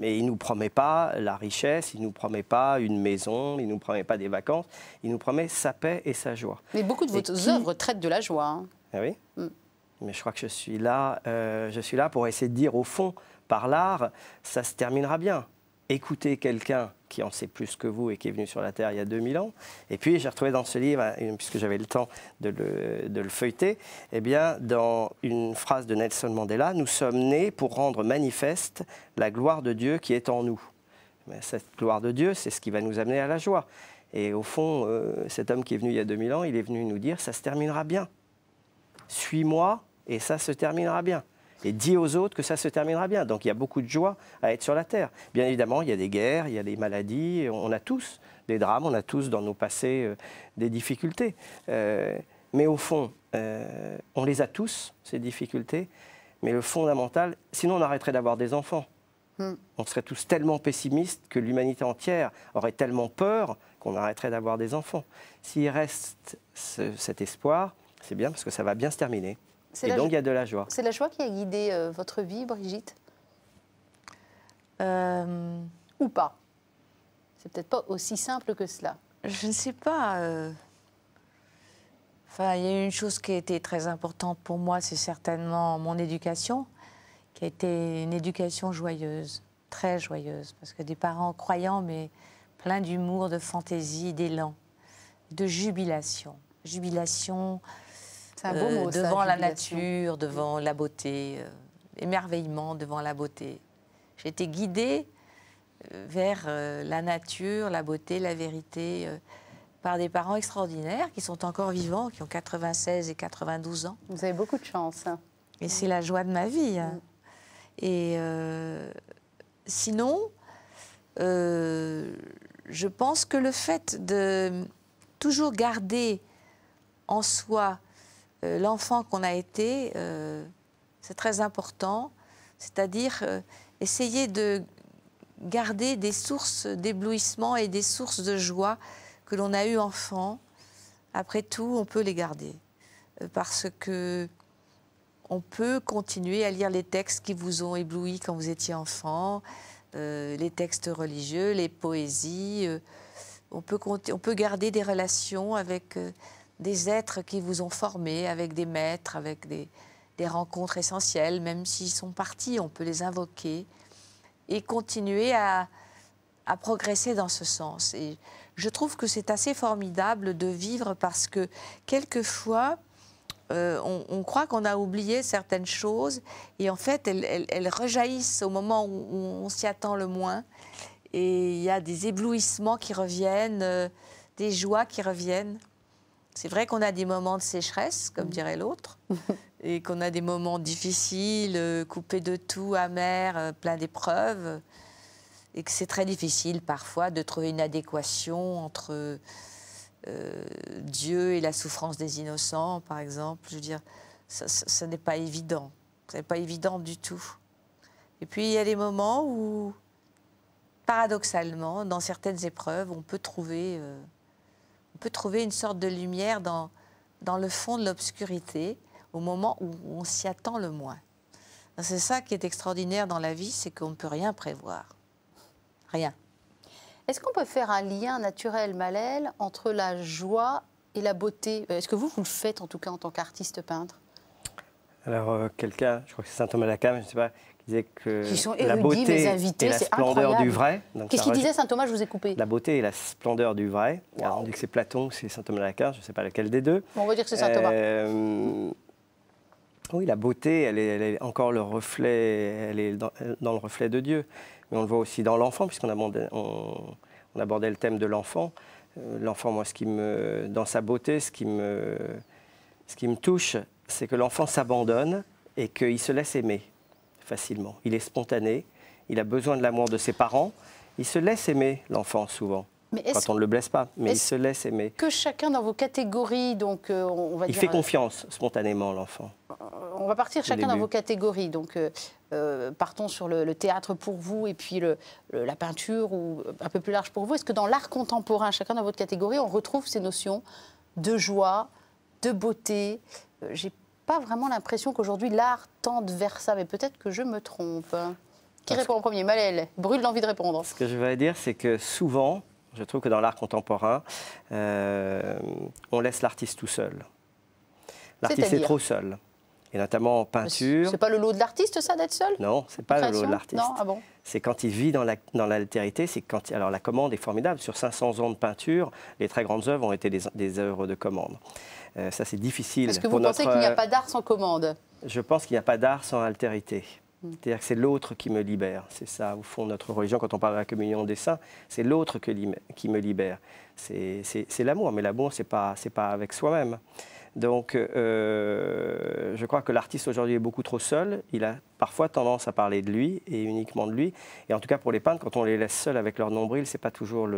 mais il ne nous promet pas la richesse, il ne nous promet pas une maison, il ne nous promet pas des vacances, il nous promet sa paix et sa joie. Mais beaucoup de vos œuvres traitent de la joie. Hein. Ah oui, mais je crois que je suis là pour essayer de dire, au fond, par l'art, ça se terminera bien. écouter quelqu'un qui en sait plus que vous et qui est venu sur la Terre il y a 2000 ans. Et puis, j'ai retrouvé dans ce livre, puisque j'avais le temps de le feuilleter, eh bien, dans une phrase de Nelson Mandela, « Nous sommes nés pour rendre manifeste la gloire de Dieu qui est en nous. » Cette gloire de Dieu, c'est ce qui va nous amener à la joie. Et au fond, cet homme qui est venu il y a 2000 ans, il est venu nous dire « ça se terminera bien. Suis-moi et ça se terminera bien. » Et dis aux autres que ça se terminera bien. Donc il y a beaucoup de joie à être sur la Terre. Bien évidemment, il y a des guerres, il y a des maladies, on a tous des drames, on a tous dans nos passés des difficultés. Mais au fond, on les a tous, ces difficultés. Mais le fondamental, sinon on arrêterait d'avoir des enfants. Mm. On serait tous tellement pessimistes que l'humanité entière aurait tellement peur qu'on arrêterait d'avoir des enfants. S'il reste cet espoir, c'est bien parce que ça va bien se terminer. Et donc, il y a de la joie. C'est la joie qui a guidé votre vie, Brigitte, ou pas? C'est peut-être pas aussi simple que cela. Je ne sais pas. Enfin, il y a une chose qui a été très importante pour moi, c'est certainement mon éducation, qui a été une éducation joyeuse, très joyeuse, parce que des parents croyants, mais pleins d'humour, de fantaisie, d'élan, de jubilation. Jubilation... Un beau mot, devant la nature, devant la beauté, émerveillement devant la beauté. J'ai été guidée vers la nature, la beauté, la vérité, par des parents extraordinaires qui sont encore vivants, qui ont 96 et 92 ans. Vous avez beaucoup de chance. Hein. Et oui. C'est la joie de ma vie. Hein. Oui. Et sinon, je pense que le fait de toujours garder en soi l'enfant qu'on a été, c'est très important, c'est-à-dire essayer de garder des sources d'éblouissement et des sources de joie que l'on a eues enfant. Après tout, on peut les garder, parce que on peut continuer à lire les textes qui vous ont ébloui quand vous étiez enfant, les textes religieux, les poésies, on peut garder des relations avec... des êtres qui vous ont formé, avec des maîtres, avec des rencontres essentielles, même s'ils sont partis, on peut les invoquer et continuer à progresser dans ce sens. Et je trouve que c'est assez formidable de vivre parce que quelquefois, on croit qu'on a oublié certaines choses et en fait, elles rejaillissent au moment où on s'y attend le moins. Et il y a des éblouissements qui reviennent, des joies qui reviennent. C'est vrai qu'on a des moments de sécheresse, comme dirait l'autre, et qu'on a des moments difficiles, coupés de tout, amers, pleins d'épreuves, et que c'est très difficile parfois de trouver une adéquation entre Dieu et la souffrance des innocents, par exemple. Je veux dire, ça n'est pas évident. Ce n'est pas évident du tout. Et puis, il y a des moments où, paradoxalement, dans certaines épreuves, on peut trouver... on peut trouver une sorte de lumière dans le fond de l'obscurité au moment où on s'y attend le moins. C'est ça qui est extraordinaire dans la vie, c'est qu'on ne peut rien prévoir. Rien. Est-ce qu'on peut faire un lien naturel, Malel, entre la joie et la beauté? Est-ce que vous le faites en tout cas en tant qu'artiste peintre? Alors quelqu'un, je crois que c'est Saint Thomas d'Aquin, je ne sais pas, qui disait que ils sont érudits, la beauté mes invités, et la splendeur incroyable. Du vrai. Qu'est-ce qu'il disait Saint Thomas? Je vous ai coupé. La beauté et la splendeur du vrai. Wow. Alors, on dit que c'est Platon ou c'est Saint Thomas d'Aquin, je ne sais pas lequel des deux. Bon, on va dire que c'est Saint Thomas. Oui, la beauté, elle est encore le reflet, elle est dans le reflet de Dieu. Mais on le voit aussi dans l'enfant, puisqu'on abordait le thème de l'enfant. L'enfant, moi, dans sa beauté, ce qui me touche, c'est que l'enfant s'abandonne et qu'il se laisse aimer facilement. Il est spontané, il a besoin de l'amour de ses parents. Il se laisse aimer, l'enfant, souvent, quand on ne le blesse pas, mais il se laisse aimer. Que chacun dans vos catégories, donc on va dire... Il fait confiance, spontanément, l'enfant. On va partir chacun dans vos catégories, donc partons sur le théâtre pour vous et puis la peinture, ou un peu plus large pour vous. Est-ce que dans l'art contemporain, chacun dans votre catégorie, on retrouve ces notions de joie, de beauté? J'ai pas vraiment l'impression qu'aujourd'hui l'art tende vers ça, mais peut-être que je me trompe. Qui répond en premier? Malel, brûle l'envie de répondre. Ce que je veux dire, c'est que souvent, je trouve que dans l'art contemporain, on laisse l'artiste tout seul. L'artiste est trop seul. et notamment en peinture. C'est pas le lot de l'artiste, ça, d'être seul? Non, c'est pas le lot de l'artiste. Non, ah bon. C'est quand il vit dans l'altérité. Alors la commande est formidable. Sur 500 ans de peinture, les très grandes œuvres ont été des œuvres de commande. Ça, c'est difficile. Est-ce que vous pensez qu'il n'y a pas d'art sans commande? Je pense qu'il n'y a pas d'art sans altérité. C'est-à-dire que c'est l'autre qui me libère. C'est ça, au fond, notre religion, quand on parle de la communion des saints, c'est l'autre qui me libère. C'est l'amour, mais l'amour, ce n'est pas avec soi-même. Donc, je crois que l'artiste aujourd'hui est beaucoup trop seul. Il a parfois tendance à parler de lui et uniquement de lui. Et en tout cas, pour les peintres, quand on les laisse seuls avec leur nombril, ce n'est pas toujours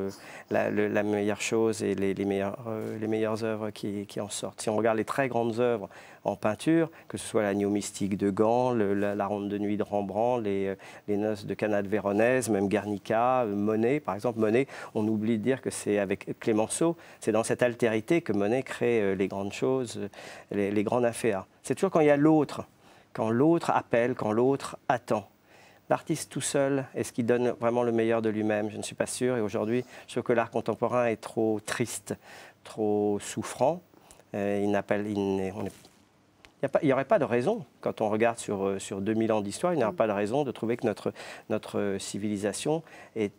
la meilleure chose et les meilleures œuvres qui en sortent. Si on regarde les très grandes œuvres en peinture, que ce soit l'agneau mystique de Gand, la ronde de nuit de Rembrandt, les noces de Cana de Véronèse, même Guernica, Monet, par exemple. Monet, on oublie de dire que c'est avec Clémenceau, c'est dans cette altérité que Monet crée les grandes choses, les grandes affaires. C'est toujours quand il y a l'autre. Quand l'autre appelle, quand l'autre attend. L'artiste tout seul, est-ce qu'il donne vraiment le meilleur de lui-même? Je ne suis pas sûr. Et aujourd'hui, je trouve que l'art contemporain est trop triste, trop souffrant. Il n'y aurait pas de raison, quand on regarde sur 2000 ans d'histoire, il n'y aurait pas de raison de trouver que notre civilisation est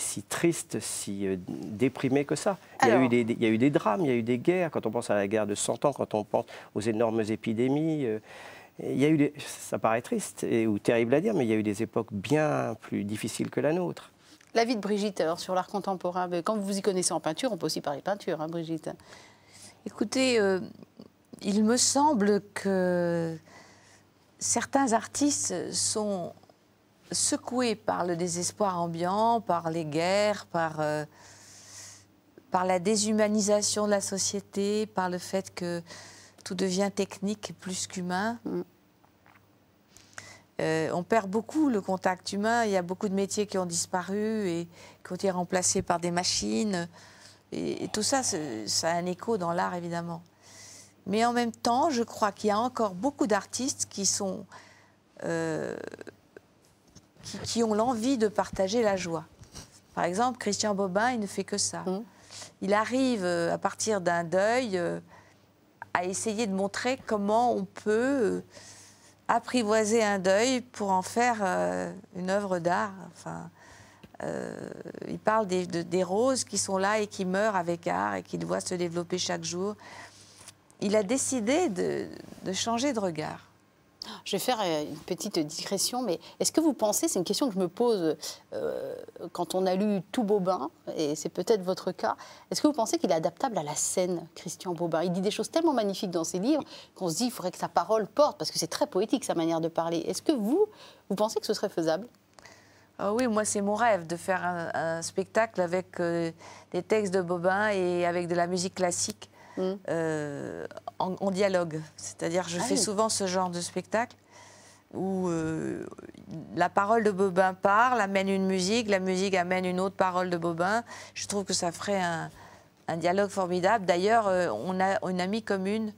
si triste, si déprimée que ça. Alors, il y a eu des drames, il y a eu des guerres. Quand on pense à la guerre de 100 ans, quand on pense aux énormes épidémies... Il y a eu des, ça paraît triste ou terrible à dire, mais il y a eu des époques bien plus difficiles que la nôtre. La vie de Brigitte, alors, sur l'art contemporain, quand vous y connaissez en peinture, on peut aussi parler peinture, hein, Brigitte. Écoutez, il me semble que certains artistes sont secoués par le désespoir ambiant, par les guerres, par la déshumanisation de la société, par le fait que tout devient technique plus qu'humain. On perd beaucoup le contact humain. Il y a beaucoup de métiers qui ont disparu et qui ont été remplacés par des machines. Et tout ça, ça a un écho dans l'art, évidemment. Mais en même temps, je crois qu'il y a encore beaucoup d'artistes qui ont l'envie de partager la joie. Par exemple, Christian Bobin, il ne fait que ça. Il arrive, à partir d'un deuil... à essayer de montrer comment on peut apprivoiser un deuil pour en faire une œuvre d'art. Enfin, il parle des roses qui sont là et qui meurent avec art et qui doivent se développer chaque jour. Il a décidé de changer de regard. Je vais faire une petite digression, mais est-ce que vous pensez, c'est une question que je me pose quand on a lu tout Bobin, et c'est peut-être votre cas, est-ce que vous pensez qu'il est adaptable à la scène, Christian Bobin? Il dit des choses tellement magnifiques dans ses livres qu'on se dit qu'il faudrait que sa parole porte, parce que c'est très poétique sa manière de parler. Est-ce que vous pensez que ce serait faisable? Oui, moi c'est mon rêve de faire un spectacle avec des textes de Bobin et avec de la musique classique. En dialogue, c'est-à-dire je fais souvent ce genre de spectacle où la parole de Bobin parle, amène une musique, la musique amène une autre parole de Bobin. Je trouve que ça ferait un dialogue formidable. D'ailleurs, on a une amie commune,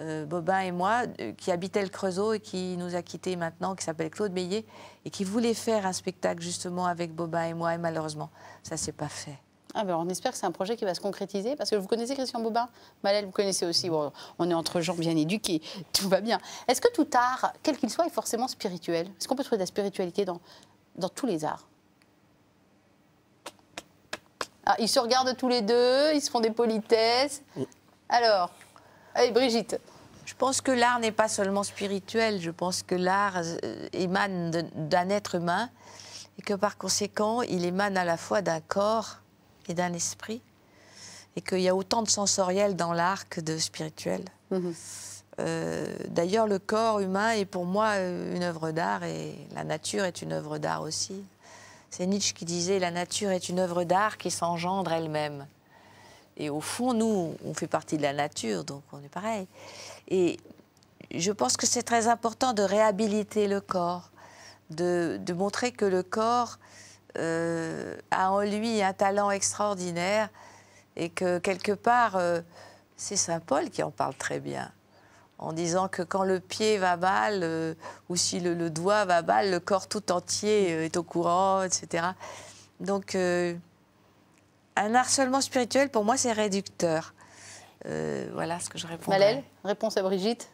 Bobin et moi, qui habitait le Creusot et qui nous a quittés maintenant, qui s'appelle Claude Meillet, et qui voulait faire un spectacle justement avec Bobin et moi, et malheureusement, ça ne s'est pas fait. Ah ben on espère que c'est un projet qui va se concrétiser, parce que vous connaissez Christian Bobin, Malel, vous connaissez aussi, bon, on est entre gens bien éduqués, tout va bien. Est-ce que tout art, quel qu'il soit, est forcément spirituel? Est-ce qu'on peut trouver de la spiritualité dans tous les arts? Ah, ils se regardent tous les deux, ils se font des politesses. Alors, allez Brigitte. Je pense que l'art n'est pas seulement spirituel, je pense que l'art émane d'un être humain, et que par conséquent, il émane à la fois d'un corps et d'un esprit, et qu'il y a autant de sensoriel dans l'art que de spirituel. D'ailleurs, le corps humain est pour moi une œuvre d'art, et la nature est une œuvre d'art aussi. C'est Nietzsche qui disait « La nature est une œuvre d'art qui s'engendre elle-même ». Et au fond, nous, on fait partie de la nature, donc on est pareil. Et je pense que c'est très important de réhabiliter le corps, de montrer que le corps... a en lui un talent extraordinaire et que quelque part, c'est Saint Paul qui en parle très bien, en disant que quand le pied va mal ou si le doigt va mal, le corps tout entier est au courant, etc. Donc un art seulement spirituel, pour moi, c'est réducteur. Voilà ce que je réponds. Malel, réponse à Brigitte.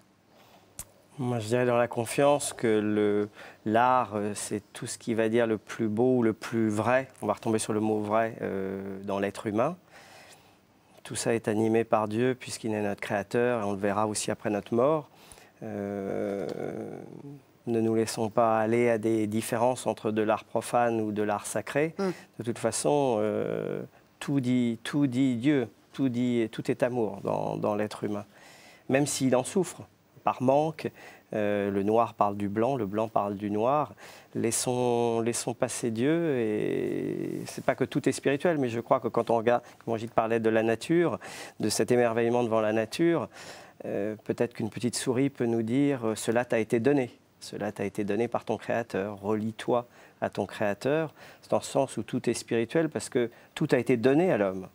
Moi, je dirais dans la confiance que l'art, c'est tout ce qui va dire le plus beau ou le plus vrai. On va retomber sur le mot vrai dans l'être humain. Tout ça est animé par Dieu puisqu'il est notre créateur et on le verra aussi après notre mort. Ne nous laissons pas aller à des différences entre de l'art profane ou de l'art sacré. De toute façon, tout dit Dieu, tout est amour dans l'être humain, même s'il en souffre par manque. Le noir parle du blanc, le blanc parle du noir. Laissons passer Dieu. Et c'est pas que tout est spirituel, mais je crois que quand on regarde, comme Brigitte parlait de la nature, de cet émerveillement devant la nature, peut-être qu'une petite souris peut nous dire « Cela t'a été donné. Cela t'a été donné par ton Créateur. Relie-toi à ton Créateur. » C'est dans ce sens où tout est spirituel parce que tout a été donné à l'homme.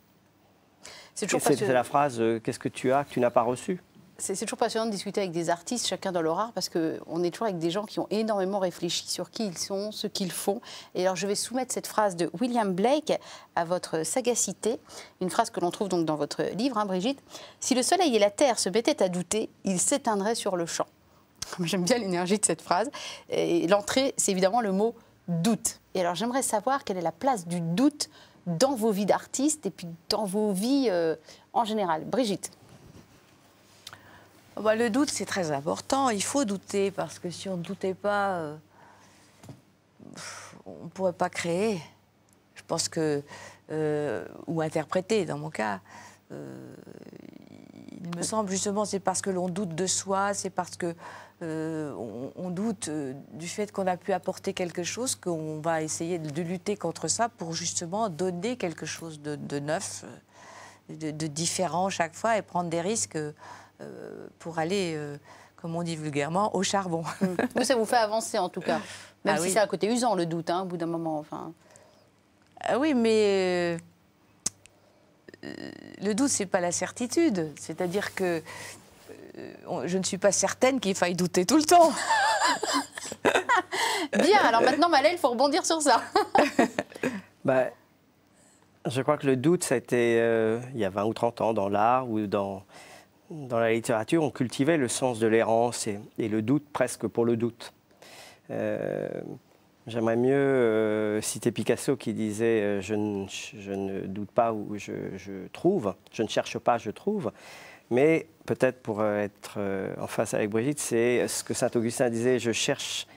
C'est la phrase « Qu'est-ce que tu as que tu n'as pas reçu ?» C'est toujours passionnant de discuter avec des artistes, chacun dans leur art, parce qu'on est toujours avec des gens qui ont énormément réfléchi sur qui ils sont, ce qu'ils font. Et alors je vais soumettre cette phrase de William Blake à votre sagacité, une phrase que l'on trouve donc dans votre livre, hein, Brigitte. « Si le soleil et la terre se mettaient à douter, ils s'éteindraient sur le champ. » J'aime bien l'énergie de cette phrase. Et l'entrée, c'est évidemment le mot « doute ». Et alors j'aimerais savoir quelle est la place du doute dans vos vies d'artistes et puis dans vos vies en général. Brigitte. Le doute, c'est très important. Il faut douter, parce que si on ne doutait pas, on ne pourrait pas créer. Je pense que... ou interpréter, dans mon cas. Il me semble, justement, c'est parce que l'on doute de soi, c'est parce que on doute du fait qu'on a pu apporter quelque chose, qu'on va essayer de lutter contre ça pour, justement, donner quelque chose de neuf, de différent chaque fois, et prendre des risques... pour aller, comme on dit vulgairement, au charbon. Vous, ça vous fait avancer en tout cas, même si c'est un côté usant le doute, hein, au bout d'un moment. Enfin... oui, mais le doute, c'est pas la certitude. C'est-à-dire que je ne suis pas certaine qu'il faille douter tout le temps. Bien, alors maintenant, Malel, il faut rebondir sur ça. Je crois que le doute, ça a été il y a 20 ou 30 ans dans l'art ou dans la littérature, on cultivait le sens de l'errance et le doute presque pour le doute. J'aimerais mieux citer Picasso qui disait je ne doute pas ou je trouve, je ne cherche pas, je trouve. Mais peut-être pour être en face avec Brigitte, c'est ce que Saint-Augustin disait, je cherche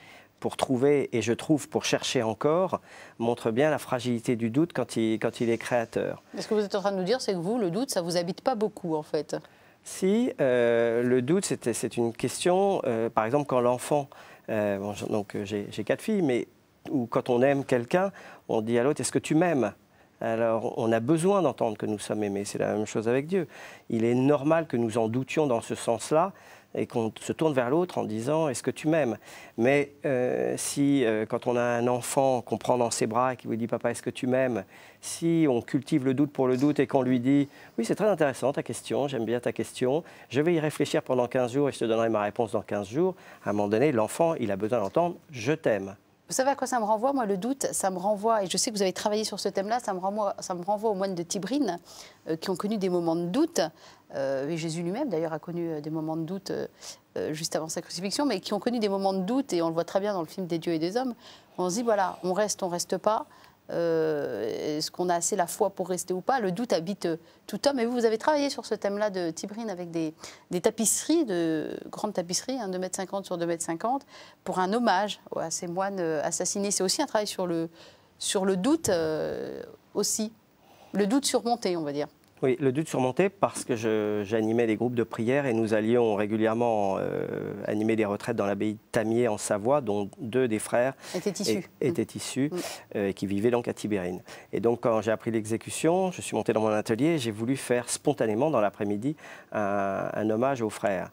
pour trouver et je trouve pour chercher encore, montre bien la fragilité du doute quand il est créateur. Ce que vous êtes en train de nous dire, c'est que vous, le doute, ça ne vous habite pas beaucoup en fait. Si, le doute, c'est une question, par exemple, quand l'enfant, donc j'ai 4 filles, mais ou quand on aime quelqu'un, on dit à l'autre, est-ce que tu m'aimes? Alors, on a besoin d'entendre que nous sommes aimés, c'est la même chose avec Dieu. Il est normal que nous en doutions dans ce sens-là, et qu'on se tourne vers l'autre en disant, est-ce que tu m'aimes? Mais si, quand on a un enfant qu'on prend dans ses bras et qui lui dit, papa, est-ce que tu m'aimes? Si on cultive le doute pour le doute et qu'on lui dit, oui, c'est très intéressant ta question, j'aime bien ta question, je vais y réfléchir pendant 15 jours et je te donnerai ma réponse dans 15 jours, à un moment donné, l'enfant, il a besoin d'entendre, je t'aime. Vous savez à quoi ça me renvoie, moi, le doute? Ça me renvoie, et je sais que vous avez travaillé sur ce thème-là, ça me renvoie aux moines de Tibhirine qui ont connu des moments de doute, et Jésus lui-même, d'ailleurs, a connu des moments de doute juste avant sa crucifixion, mais qui ont connu des moments de doute, et on le voit très bien dans le film des dieux et des hommes, on se dit, voilà, on reste pas, est-ce qu'on a assez la foi pour rester ou pas? Le doute habite tout homme, et vous, vous avez travaillé sur ce thème-là de Tibhirine avec des tapisseries, de grandes tapisseries, hein, 2,50 m sur 2,50 m, pour un hommage à ces moines assassinés. C'est aussi un travail sur le doute, aussi, le doute surmonté, on va dire. Oui, le doute surmonté parce que j'animais des groupes de prière et nous allions régulièrement animer des retraites dans l'abbaye de Tamier en Savoie, dont 2 des frères étaient issus et qui vivaient donc à Tibhirine. Et donc quand j'ai appris l'exécution, je suis monté dans mon atelier et j'ai voulu faire spontanément dans l'après-midi un hommage aux frères.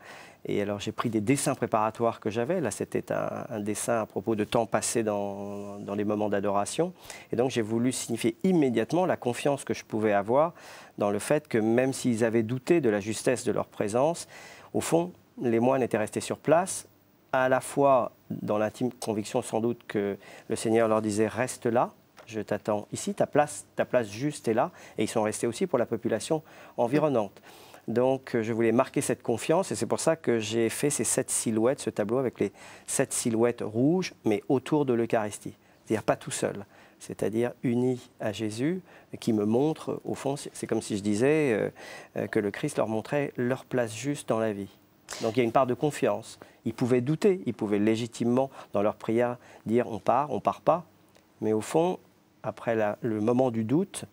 Et alors j'ai pris des dessins préparatoires que j'avais, là c'était un dessin à propos de temps passé dans les moments d'adoration, et donc j'ai voulu signifier immédiatement la confiance que je pouvais avoir dans le fait que même s'ils avaient douté de la justesse de leur présence, au fond, les moines étaient restés sur place, à la fois dans l'intime conviction sans doute que le Seigneur leur disait « reste là ». Je t'attends ici, ta place juste est là. Et ils sont restés aussi pour la population environnante. Donc je voulais marquer cette confiance et c'est pour ça que j'ai fait ces 7 silhouettes, ce tableau avec les 7 silhouettes rouges, mais autour de l'Eucharistie, c'est-à-dire pas tout seul, c'est-à-dire unis à Jésus, qui me montre, au fond, c'est comme si je disais que le Christ leur montrait leur place juste dans la vie. Donc il y a une part de confiance. Ils pouvaient douter, ils pouvaient légitimement, dans leur prière, dire on part pas. Mais au fond, après le moment du doute,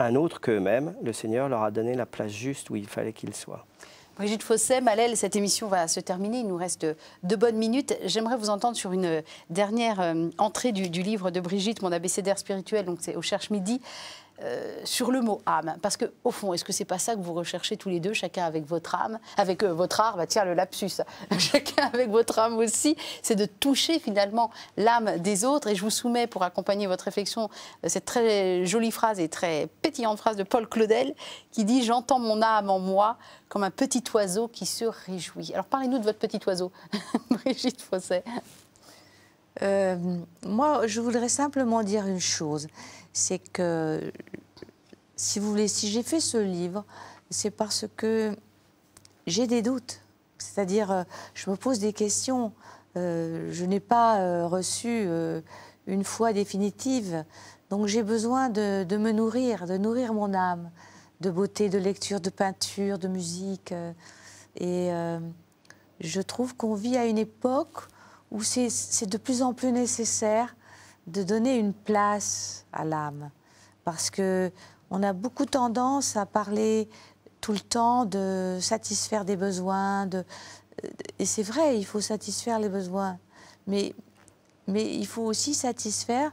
un autre qu'eux-mêmes, le Seigneur leur a donné la place juste où il fallait qu'ils soient. Brigitte Fossey, Malel, cette émission va se terminer, il nous reste 2 bonnes minutes. J'aimerais vous entendre sur une dernière entrée du livre de Brigitte, Mon abécédaire spirituel, donc c'est au Cherche-Midi, sur le mot âme. Parce que, au fond, est-ce que c'est pas ça que vous recherchez tous les deux, chacun avec votre âme, avec votre art, bah tiens, le lapsus, chacun avec votre âme aussi, c'est de toucher finalement l'âme des autres. Et je vous soumets, pour accompagner votre réflexion, cette très jolie phrase et très pétillante phrase de Paul Claudel, qui dit « J'entends mon âme en moi » comme un petit oiseau qui se réjouit. Alors parlez-nous de votre petit oiseau, Brigitte Fossey. Moi, je voudrais simplement dire une chose, c'est que, si vous voulez, si j'ai fait ce livre, c'est parce que j'ai des doutes. C'est-à-dire, je me pose des questions. Je n'ai pas reçu une foi définitive. Donc j'ai besoin de me nourrir, de nourrir mon âme. De beauté, de lecture, de peinture, de musique. Et je trouve qu'on vit à une époque où c'est de plus en plus nécessaire de donner une place à l'âme. Parce qu'on a beaucoup tendance à parler tout le temps de satisfaire des besoins. Et c'est vrai, il faut satisfaire les besoins. Mais il faut aussi satisfaire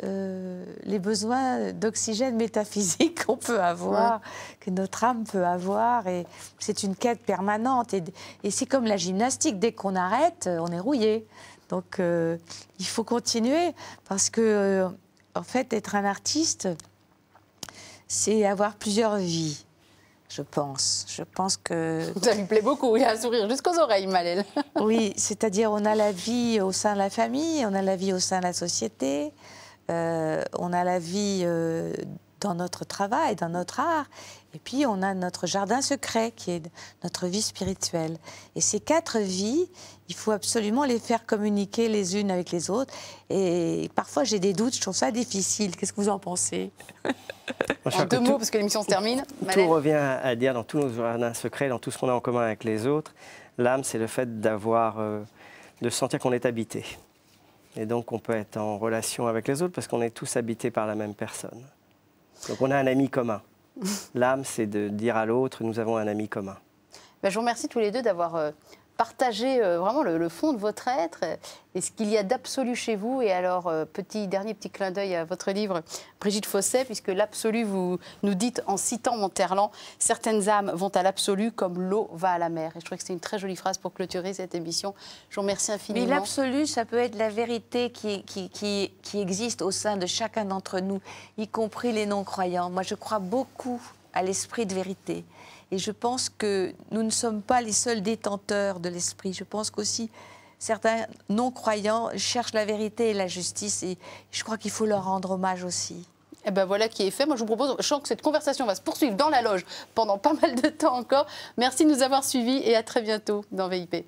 les besoins d'oxygène métaphysique qu'on peut avoir, que notre âme peut avoir, et c'est une quête permanente, et c'est comme la gymnastique, dès qu'on arrête, on est rouillé. Donc il faut continuer, parce que en fait, être un artiste, c'est avoir plusieurs vies, je pense. Je pense que... Ça lui plaît beaucoup, il a un sourire jusqu'aux oreilles, Malel. Oui, c'est-à-dire on a la vie au sein de la famille, on a la vie au sein de la société, on a la vie dans notre travail, dans notre art, et puis on a notre jardin secret qui est notre vie spirituelle. Et ces 4 vies, il faut absolument les faire communiquer les unes avec les autres. Et parfois j'ai des doutes, je trouve ça difficile. Qu'est-ce que vous en pensez? En 2 mots, parce que l'émission se termine. Tout revient à dire dans tous nos jardins secrets, dans tout ce qu'on a en commun avec les autres. L'âme, c'est le fait d'avoir, de sentir qu'on est habité. Et donc, on peut être en relation avec les autres parce qu'on est tous habités par la même personne. Donc, on a un ami commun. L'âme, c'est de dire à l'autre, nous avons un ami commun. Ben, je vous remercie tous les deux d'avoir partagé vraiment le fond de votre être et ce qu'il y a d'absolu chez vous. Et alors, dernier petit clin d'œil à votre livre, Brigitte Fossey, puisque l'absolu, vous nous dites, en citant Monterland, « Certaines âmes vont à l'absolu comme l'eau va à la mer ». Et je trouvais que c'était une très jolie phrase pour clôturer cette émission. Je vous remercie infiniment. Mais l'absolu, ça peut être la vérité qui existe au sein de chacun d'entre nous, y compris les non-croyants. Moi, je crois beaucoup à l'esprit de vérité. Et je pense que nous ne sommes pas les seuls détenteurs de l'esprit. Je pense qu'aussi certains non-croyants cherchent la vérité et la justice. Et je crois qu'il faut leur rendre hommage aussi. Et ben voilà qui est fait. Moi, je vous propose, je sens que cette conversation va se poursuivre dans la loge pendant pas mal de temps encore. Merci de nous avoir suivis et à très bientôt dans VIP.